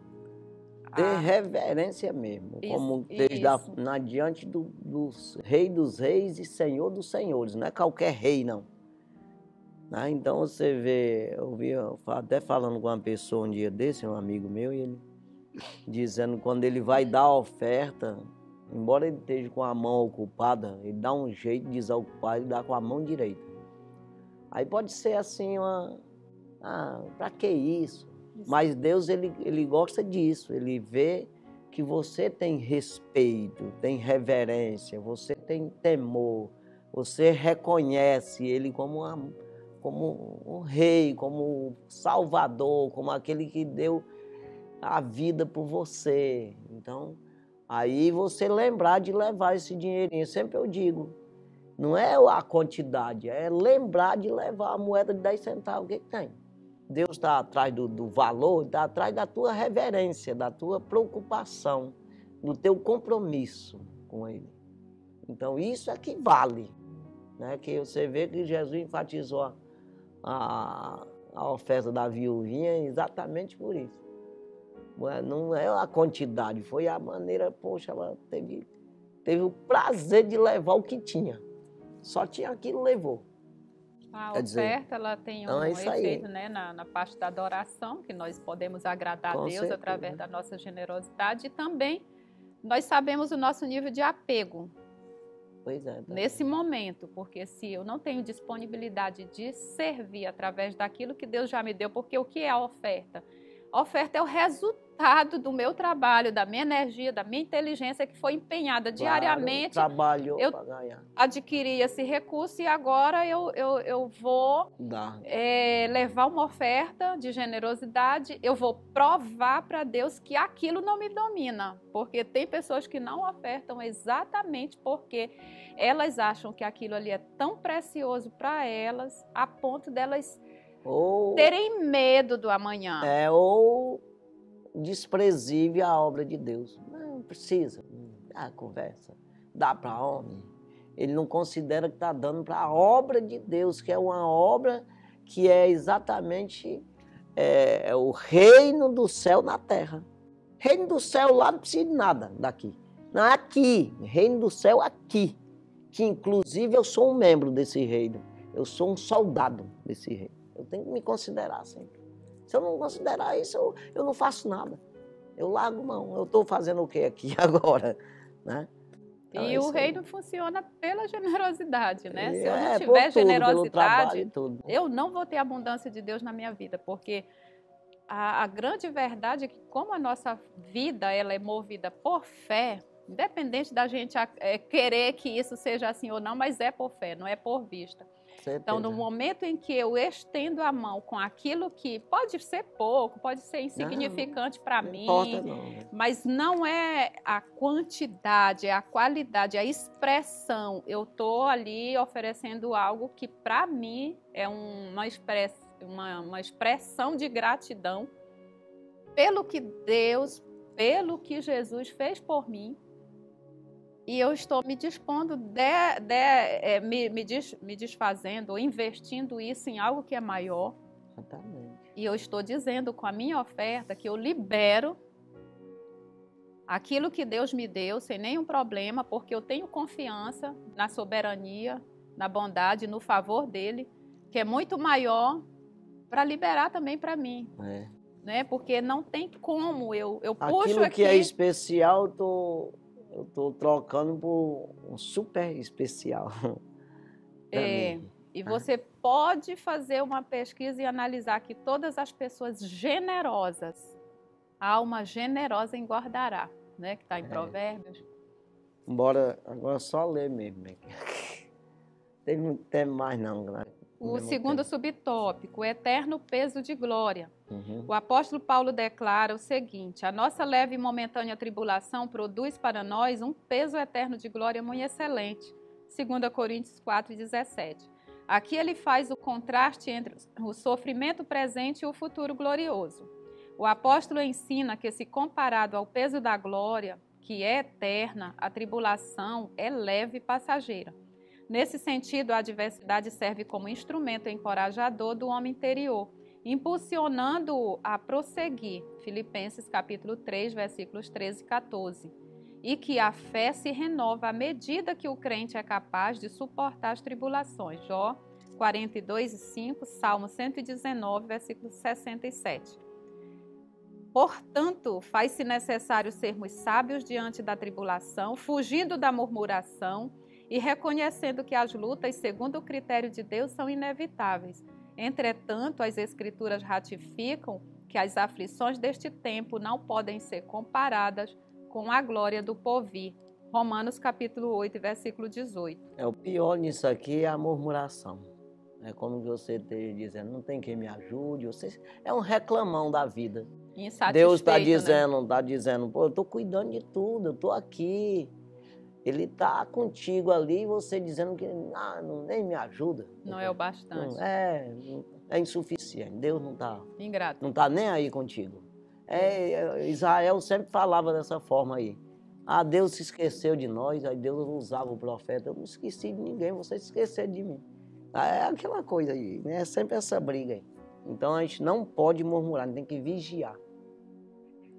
Ter ah, reverência mesmo, isso, como desde a, na diante do, do Rei dos Reis e Senhor dos Senhores, não é qualquer rei não. Ah, então você vê, eu vi até falando com uma pessoa um dia desse, um amigo meu, e ele dizendo que quando ele vai dar a oferta, embora ele esteja com a mão ocupada, ele dá um jeito de desocupar, ele dá com a mão direita. Aí pode ser assim, uma, ah, pra que isso? Mas Deus, ele, ele gosta disso, ele vê que você tem respeito, tem reverência, você tem temor, você reconhece Ele como, uma, como um rei, como um salvador, como aquele que deu a vida por você. Então, aí você lembrar de levar esse dinheirinho. Sempre eu digo, não é a quantidade, é lembrar de levar a moeda de dez centavos. O que que tem? Deus está atrás do, do valor, está atrás da tua reverência, da tua preocupação, do teu compromisso com Ele. Então, isso é que vale, né? Que você vê que Jesus enfatizou a, a oferta da viuvinha exatamente por isso. Não é a quantidade, foi a maneira, poxa, ela teve, teve o prazer de levar o que tinha. Só tinha aquilo, levou. A Quer oferta dizer, ela tem um, então é um efeito, né, na, na parte da adoração, que nós podemos agradar Com a Deus certeza. através da nossa generosidade. E também nós sabemos o nosso nível de apego. Pois é, também. Nesse momento, porque se eu não tenho disponibilidade de servir através daquilo que Deus já me deu, porque o que é a oferta? A oferta é o resultado do meu trabalho, da minha energia, da minha inteligência que foi empenhada diariamente. Claro, trabalhou eu para ganhar. Adquiri esse recurso e agora eu, eu, eu vou é, levar uma oferta de generosidade, eu vou provar para Deus que aquilo não me domina. Porque tem pessoas que não ofertam exatamente porque elas acham que aquilo ali é tão precioso para elas, a ponto delas... Ou, terem medo do amanhã. É, ou desprezível a obra de Deus. Não precisa. Dá conversa. Dá para homem. Ele não considera que está dando para a obra de Deus, que é uma obra que é exatamente é, o reino do céu na terra. Reino do céu lá não precisa de nada daqui. Não, aqui. Reino do céu aqui. Que inclusive eu sou um membro desse reino. Eu sou um soldado desse reino. Eu tenho que me considerar sempre. Se eu não considerar isso, eu, eu não faço nada. Eu largo mão. Eu estou fazendo o que aqui agora? Né? Então, e o reino aí funciona pela generosidade, né? Se eu não é, tiver tudo, generosidade, trabalho, eu não vou ter a abundância de Deus na minha vida. Porque a, a grande verdade é que como a nossa vida ela é movida por fé, independente da gente é, querer que isso seja assim ou não, mas é por fé, não é por vista. Então, no momento em que eu estendo a mão com aquilo que pode ser pouco, pode ser insignificante para mim, importa, não. mas não é a quantidade, é a qualidade, é a expressão. Eu estou ali oferecendo algo que para mim é uma expressão, uma, uma expressão de gratidão pelo que Deus, pelo que Jesus fez por mim. E eu estou me dispondo, de, de, é, me, me, des, me desfazendo, investindo isso em algo que é maior. Exatamente. E eu estou dizendo com a minha oferta que eu libero aquilo que Deus me deu sem nenhum problema, porque eu tenho confiança na soberania, na bondade, no favor dele, que é muito maior, para liberar também para mim. É. Né? Porque não tem como eu, eu puxo aqui... Aquilo que é especial, eu tô... Eu estou trocando por um super especial. É, e você ah. pode fazer uma pesquisa e analisar que todas as pessoas generosas, a alma generosa engordará, né? Que está em é. Provérbios. Embora, agora só ler mesmo. Tem muito tempo mais não, né? O segundo subtópico, o eterno peso de glória. Uhum. O apóstolo Paulo declara o seguinte: a nossa leve e momentânea tribulação produz para nós um peso eterno de glória muito excelente. Segunda Coríntios quatro, dezessete. Aqui ele faz o contraste entre o sofrimento presente e o futuro glorioso. O apóstolo ensina que, se comparado ao peso da glória, que é eterna, a tribulação é leve e passageira. Nesse sentido, a adversidade serve como instrumento encorajador do homem interior, impulsionando-o a prosseguir, Filipenses capítulo três, versículos treze e quatorze, e que a fé se renova à medida que o crente é capaz de suportar as tribulações, Jó quarenta e dois, cinco, Salmo cento e dezenove, versículo sessenta e sete. Portanto, faz-se necessário sermos sábios diante da tribulação, fugindo da murmuração, e reconhecendo que as lutas, segundo o critério de Deus, são inevitáveis. Entretanto, as Escrituras ratificam que as aflições deste tempo não podem ser comparadas com a glória do porvir. Romanos capítulo oito, versículo dezoito. É, o pior nisso aqui é a murmuração. É como você esteja dizendo, não tem quem me ajude. Você... É um reclamão da vida. Insatisfeito, Deus está dizendo, está dizendo, pô, eu estou cuidando de tudo, eu estou aqui. Ele está contigo ali, você dizendo que ah, não, nem me ajuda. Não é o bastante. Não, é, é insuficiente, Deus não está ingrato, não está nem aí contigo. É, Israel sempre falava dessa forma aí. Ah, Deus se esqueceu de nós, aí Deus usava o profeta. Eu não esqueci de ninguém, vocês esqueceram de mim. É aquela coisa aí, né? É sempre essa briga aí. Então a gente não pode murmurar, tem que vigiar.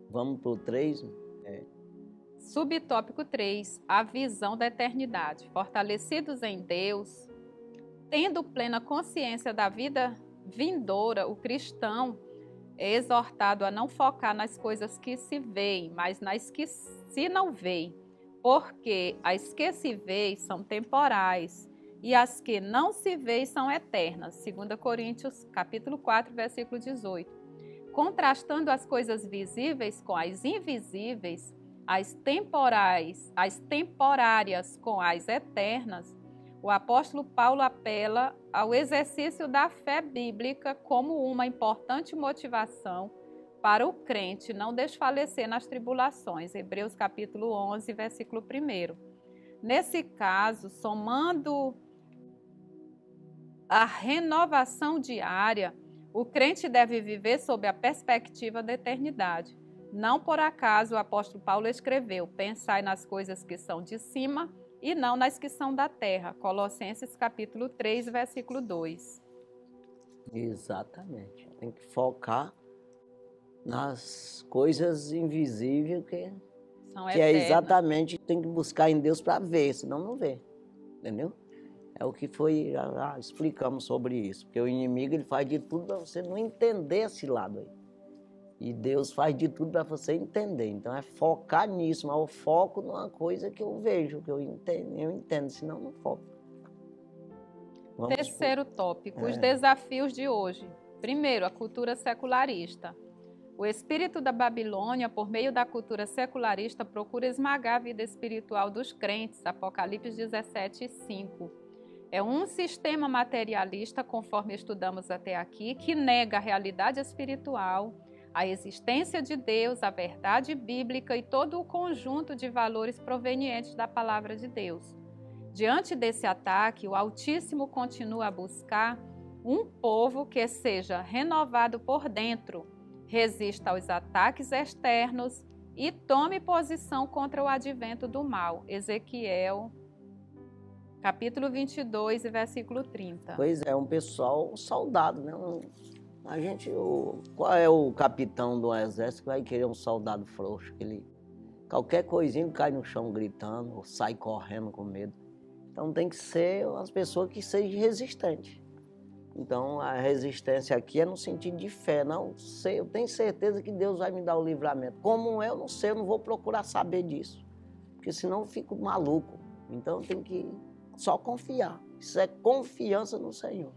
Vamos para o três. É. Subtópico três, a visão da eternidade. Fortalecidos em Deus, tendo plena consciência da vida vindoura, o cristão é exortado a não focar nas coisas que se veem, mas nas que se não veem, porque as que se veem são temporais e as que não se veem são eternas. Segunda Coríntios, capítulo quatro, versículo dezoito. Contrastando as coisas visíveis com as invisíveis, as temporais, as temporárias com as eternas, o apóstolo Paulo apela ao exercício da fé bíblica como uma importante motivação para o crente não desfalecer nas tribulações. Hebreus capítulo onze, versículo primeiro. Nesse caso, somando a renovação diária, o crente deve viver sob a perspectiva da eternidade. Não por acaso o apóstolo Paulo escreveu, pensai nas coisas que são de cima e não nas que são da terra. Colossenses capítulo três, versículo dois. Exatamente. Tem que focar nas coisas invisíveis que, que é exatamente tem que buscar em Deus para ver, senão não vê. Entendeu? É o que foi, já, já explicamos sobre isso. Porque o inimigo ele faz de tudo para você não entender esse lado aí. E Deus faz de tudo para você entender. Então é focar nisso, mas eu foco numa coisa que eu vejo, que eu entendo, eu entendo senão não foco. Vamos Terceiro por... tópico, é. Os desafios de hoje. Primeiro, a cultura secularista. O espírito da Babilônia, por meio da cultura secularista, procura esmagar a vida espiritual dos crentes. Apocalipse dezessete, cinco. É um sistema materialista, conforme estudamos até aqui, que nega a realidade espiritual, a existência de Deus, a verdade bíblica e todo o conjunto de valores provenientes da palavra de Deus. Diante desse ataque, o Altíssimo continua a buscar um povo que seja renovado por dentro, resista aos ataques externos e tome posição contra o advento do mal. Ezequiel, capítulo vinte e dois, versículo trinta. Pois é, um pessoal soldado, né? Um... A gente, o, qual é o capitão do exército que vai querer um soldado frouxo? Que ele, qualquer coisinha cai no chão gritando, ou sai correndo com medo. Então tem que ser umas pessoas que sejam resistentes. Então a resistência aqui é no sentido de fé. Não sei, eu tenho certeza que Deus vai me dar o livramento. Como eu não sei, eu não vou procurar saber disso. Porque senão eu fico maluco. Então tem que só confiar. Isso é confiança no Senhor.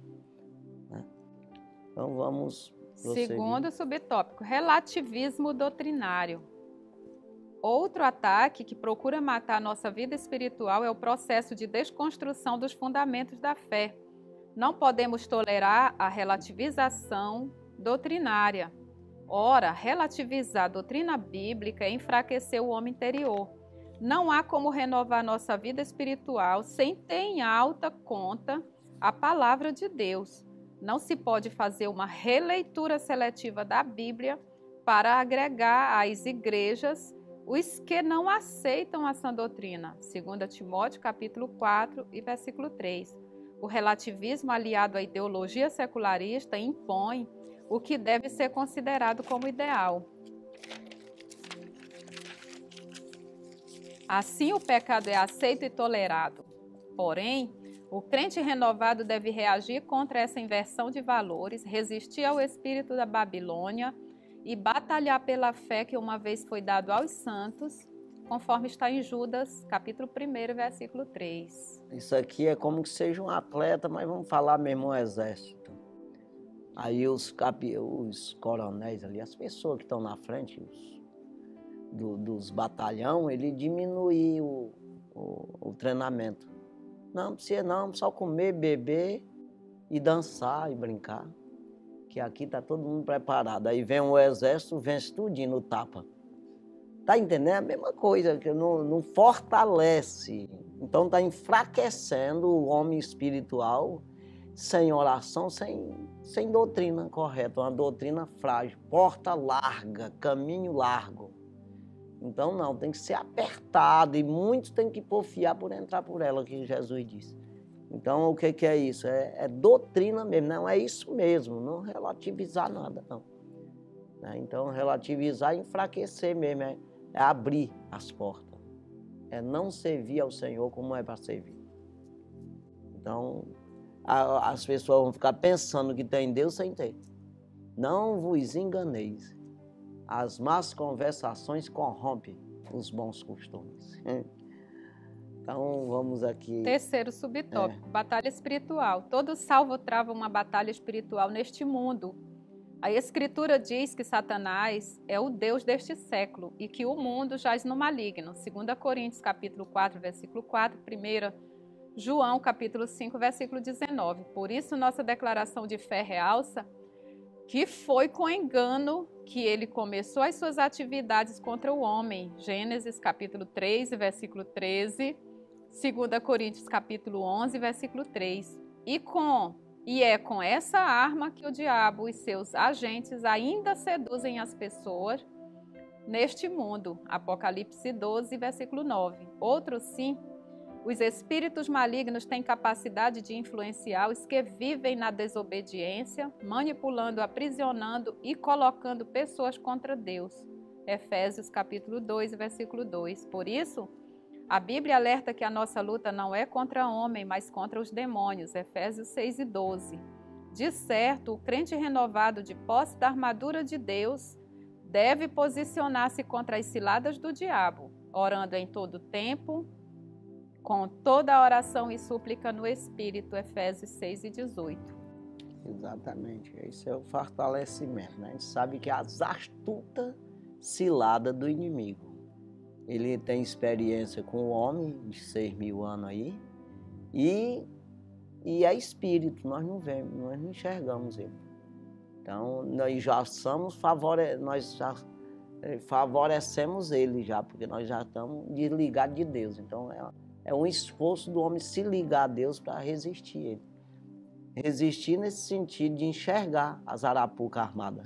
Então vamos prosseguir. Segundo subtópico, relativismo doutrinário. Outro ataque que procura matar a nossa vida espiritual é o processo de desconstrução dos fundamentos da fé. Não podemos tolerar a relativização doutrinária. Ora, relativizar a doutrina bíblica é enfraquecer o homem interior. Não há como renovar nossa vida espiritual sem ter em alta conta a palavra de Deus. Não se pode fazer uma releitura seletiva da Bíblia para agregar às igrejas os que não aceitam a sã doutrina. Segunda Timóteo, capítulo quatro e versículo três. O relativismo aliado à ideologia secularista impõe o que deve ser considerado como ideal. Assim, o pecado é aceito e tolerado. Porém, o crente renovado deve reagir contra essa inversão de valores, resistir ao espírito da Babilônia e batalhar pela fé que uma vez foi dado aos santos, conforme está em Judas, capítulo um, versículo três. Isso aqui é como que seja um atleta, mas vamos falar mesmo um exército. Aí os, cap... os coronéis ali, as pessoas que estão na frente, os... do, dos batalhão, ele diminuía o, o, o treinamento. Não precisa não, só comer, beber e dançar e brincar. Que aqui está todo mundo preparado. Aí vem o exército, vence tudinho no tapa. Está entendendo? É a mesma coisa, que não, não fortalece. Então está enfraquecendo o homem espiritual sem oração, sem, sem doutrina correta. Uma doutrina frágil, porta larga, caminho largo. Então não, tem que ser apertado e muitos têm que porfiar por entrar por ela, que Jesus disse. Então o que, que é isso? É, é doutrina mesmo, não é isso mesmo, não relativizar nada não. Então relativizar é enfraquecer mesmo, é, é abrir as portas, é não servir ao Senhor como é para servir. Então a, as pessoas vão ficar pensando que tem Deus sem ter. Não vos enganeis. As más conversações corrompem os bons costumes. Então, vamos aqui... Terceiro subtópico, é. Batalha espiritual. Todo salvo trava uma batalha espiritual neste mundo. A Escritura diz que Satanás é o Deus deste século e que o mundo jaz no maligno. Segunda Coríntios, capítulo quatro, versículo quatro. Primeira João, capítulo cinco, versículo dezenove. Por isso, nossa declaração de fé realça que foi com engano que ele começou as suas atividades contra o homem. Gênesis capítulo três, versículo treze, Segunda Coríntios capítulo onze, versículo três. E com e é com essa arma que o diabo e seus agentes ainda seduzem as pessoas neste mundo. Apocalipse doze, versículo nove. Outro sim, os espíritos malignos têm capacidade de influenciar os que vivem na desobediência, manipulando, aprisionando e colocando pessoas contra Deus. Efésios capítulo dois, versículo dois. Por isso, a Bíblia alerta que a nossa luta não é contra homem, mas contra os demônios. Efésios seis e doze. De certo, o crente renovado de posse da armadura de Deus deve posicionar-se contra as ciladas do diabo, orando em todo tempo, com toda a oração e súplica no Espírito, Efésios seis e dezoito. Exatamente, esse é o fortalecimento, né? A gente sabe que as astutas ciladas do inimigo. Ele tem experiência com o homem, de seis mil anos aí, e, e é espírito, nós não vemos, nós não enxergamos ele. Então, nós já somos favore... nós já favorecemos ele já, porque nós já estamos desligados de Deus, então é... É um esforço do homem se ligar a Deus para resistir ele. Resistir nesse sentido de enxergar as arapucas armadas.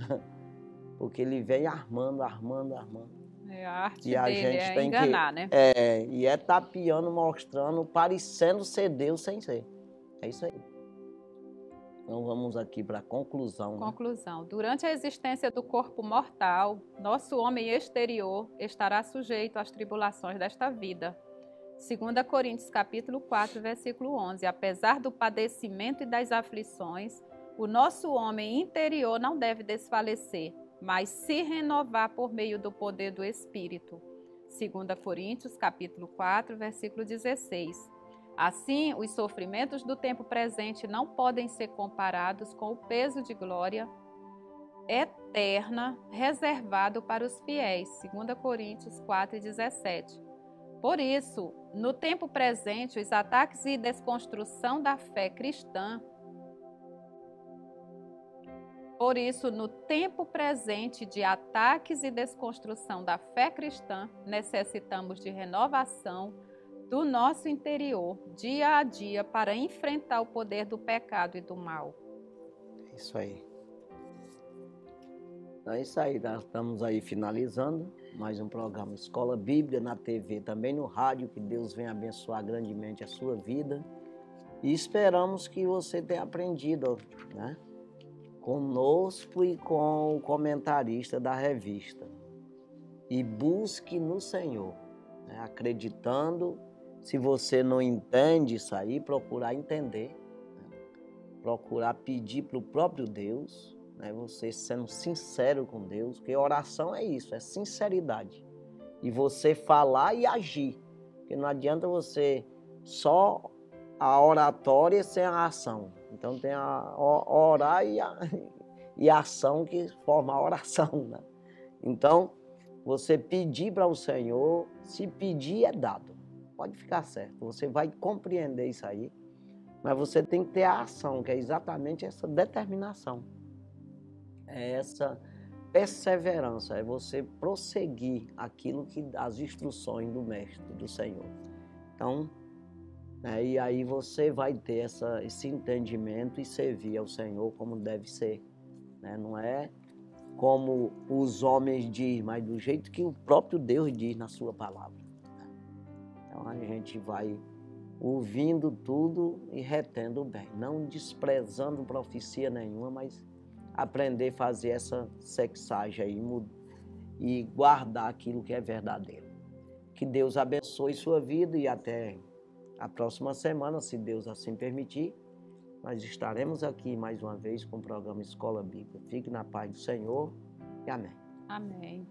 Porque ele vem armando, armando, armando. É a arte e a dele, gente é tem enganar, que, né? É, e é tapeando, mostrando, parecendo ser Deus sem ser. É isso aí. Então vamos aqui para a conclusão. Conclusão. Né? Durante a existência do corpo mortal, nosso homem exterior estará sujeito às tribulações desta vida. Segunda Coríntios capítulo quatro, versículo onze. Apesar do padecimento e das aflições, o nosso homem interior não deve desfalecer, mas se renovar por meio do poder do Espírito. Segunda Coríntios capítulo quatro, versículo dezesseis. Assim, os sofrimentos do tempo presente não podem ser comparados com o peso de glória eterna reservado para os fiéis. Segunda Coríntios quatro, dezessete. Por isso, no tempo presente, os ataques e desconstrução da fé cristã. Por isso, no tempo presente de ataques e desconstrução da fé cristã, necessitamos de renovação do nosso interior, dia a dia, para enfrentar o poder do pecado e do mal. É isso aí. Então é isso aí, nós estamos aí finalizando mais um programa Escola Bíblica, na T V, também no rádio, que Deus venha abençoar grandemente a sua vida. E esperamos que você tenha aprendido, né, conosco e com o comentarista da revista. E busque no Senhor, né, acreditando. Se você não entende isso aí, procurar entender, né, procurar pedir para o próprio Deus. Você sendo sincero com Deus, porque oração é isso, é sinceridade. E você falar e agir, porque não adianta você só a oratória sem a ação. Então tem a orar e a, e a ação que forma a oração, né? Então Você pedir para o Senhor, se pedir é dado. Pode ficar certo, você vai compreender isso aí. Mas você tem que ter a ação, que é exatamente essa determinação. É essa perseverança, é você prosseguir aquilo que as instruções do Mestre, do Senhor. Então, é, e aí você vai ter essa, esse entendimento e servir ao Senhor como deve ser. Né? Não é como os homens dizem, mas do jeito que o próprio Deus diz na sua palavra. Né? Então a gente vai ouvindo tudo e retendo bem, não desprezando profecia nenhuma, mas aprender a fazer essa sexagem aí e guardar aquilo que é verdadeiro. Que Deus abençoe sua vida e até a próxima semana, se Deus assim permitir, nós estaremos aqui mais uma vez com o programa Escola Bíblica. Fique na paz do Senhor e amém. Amém.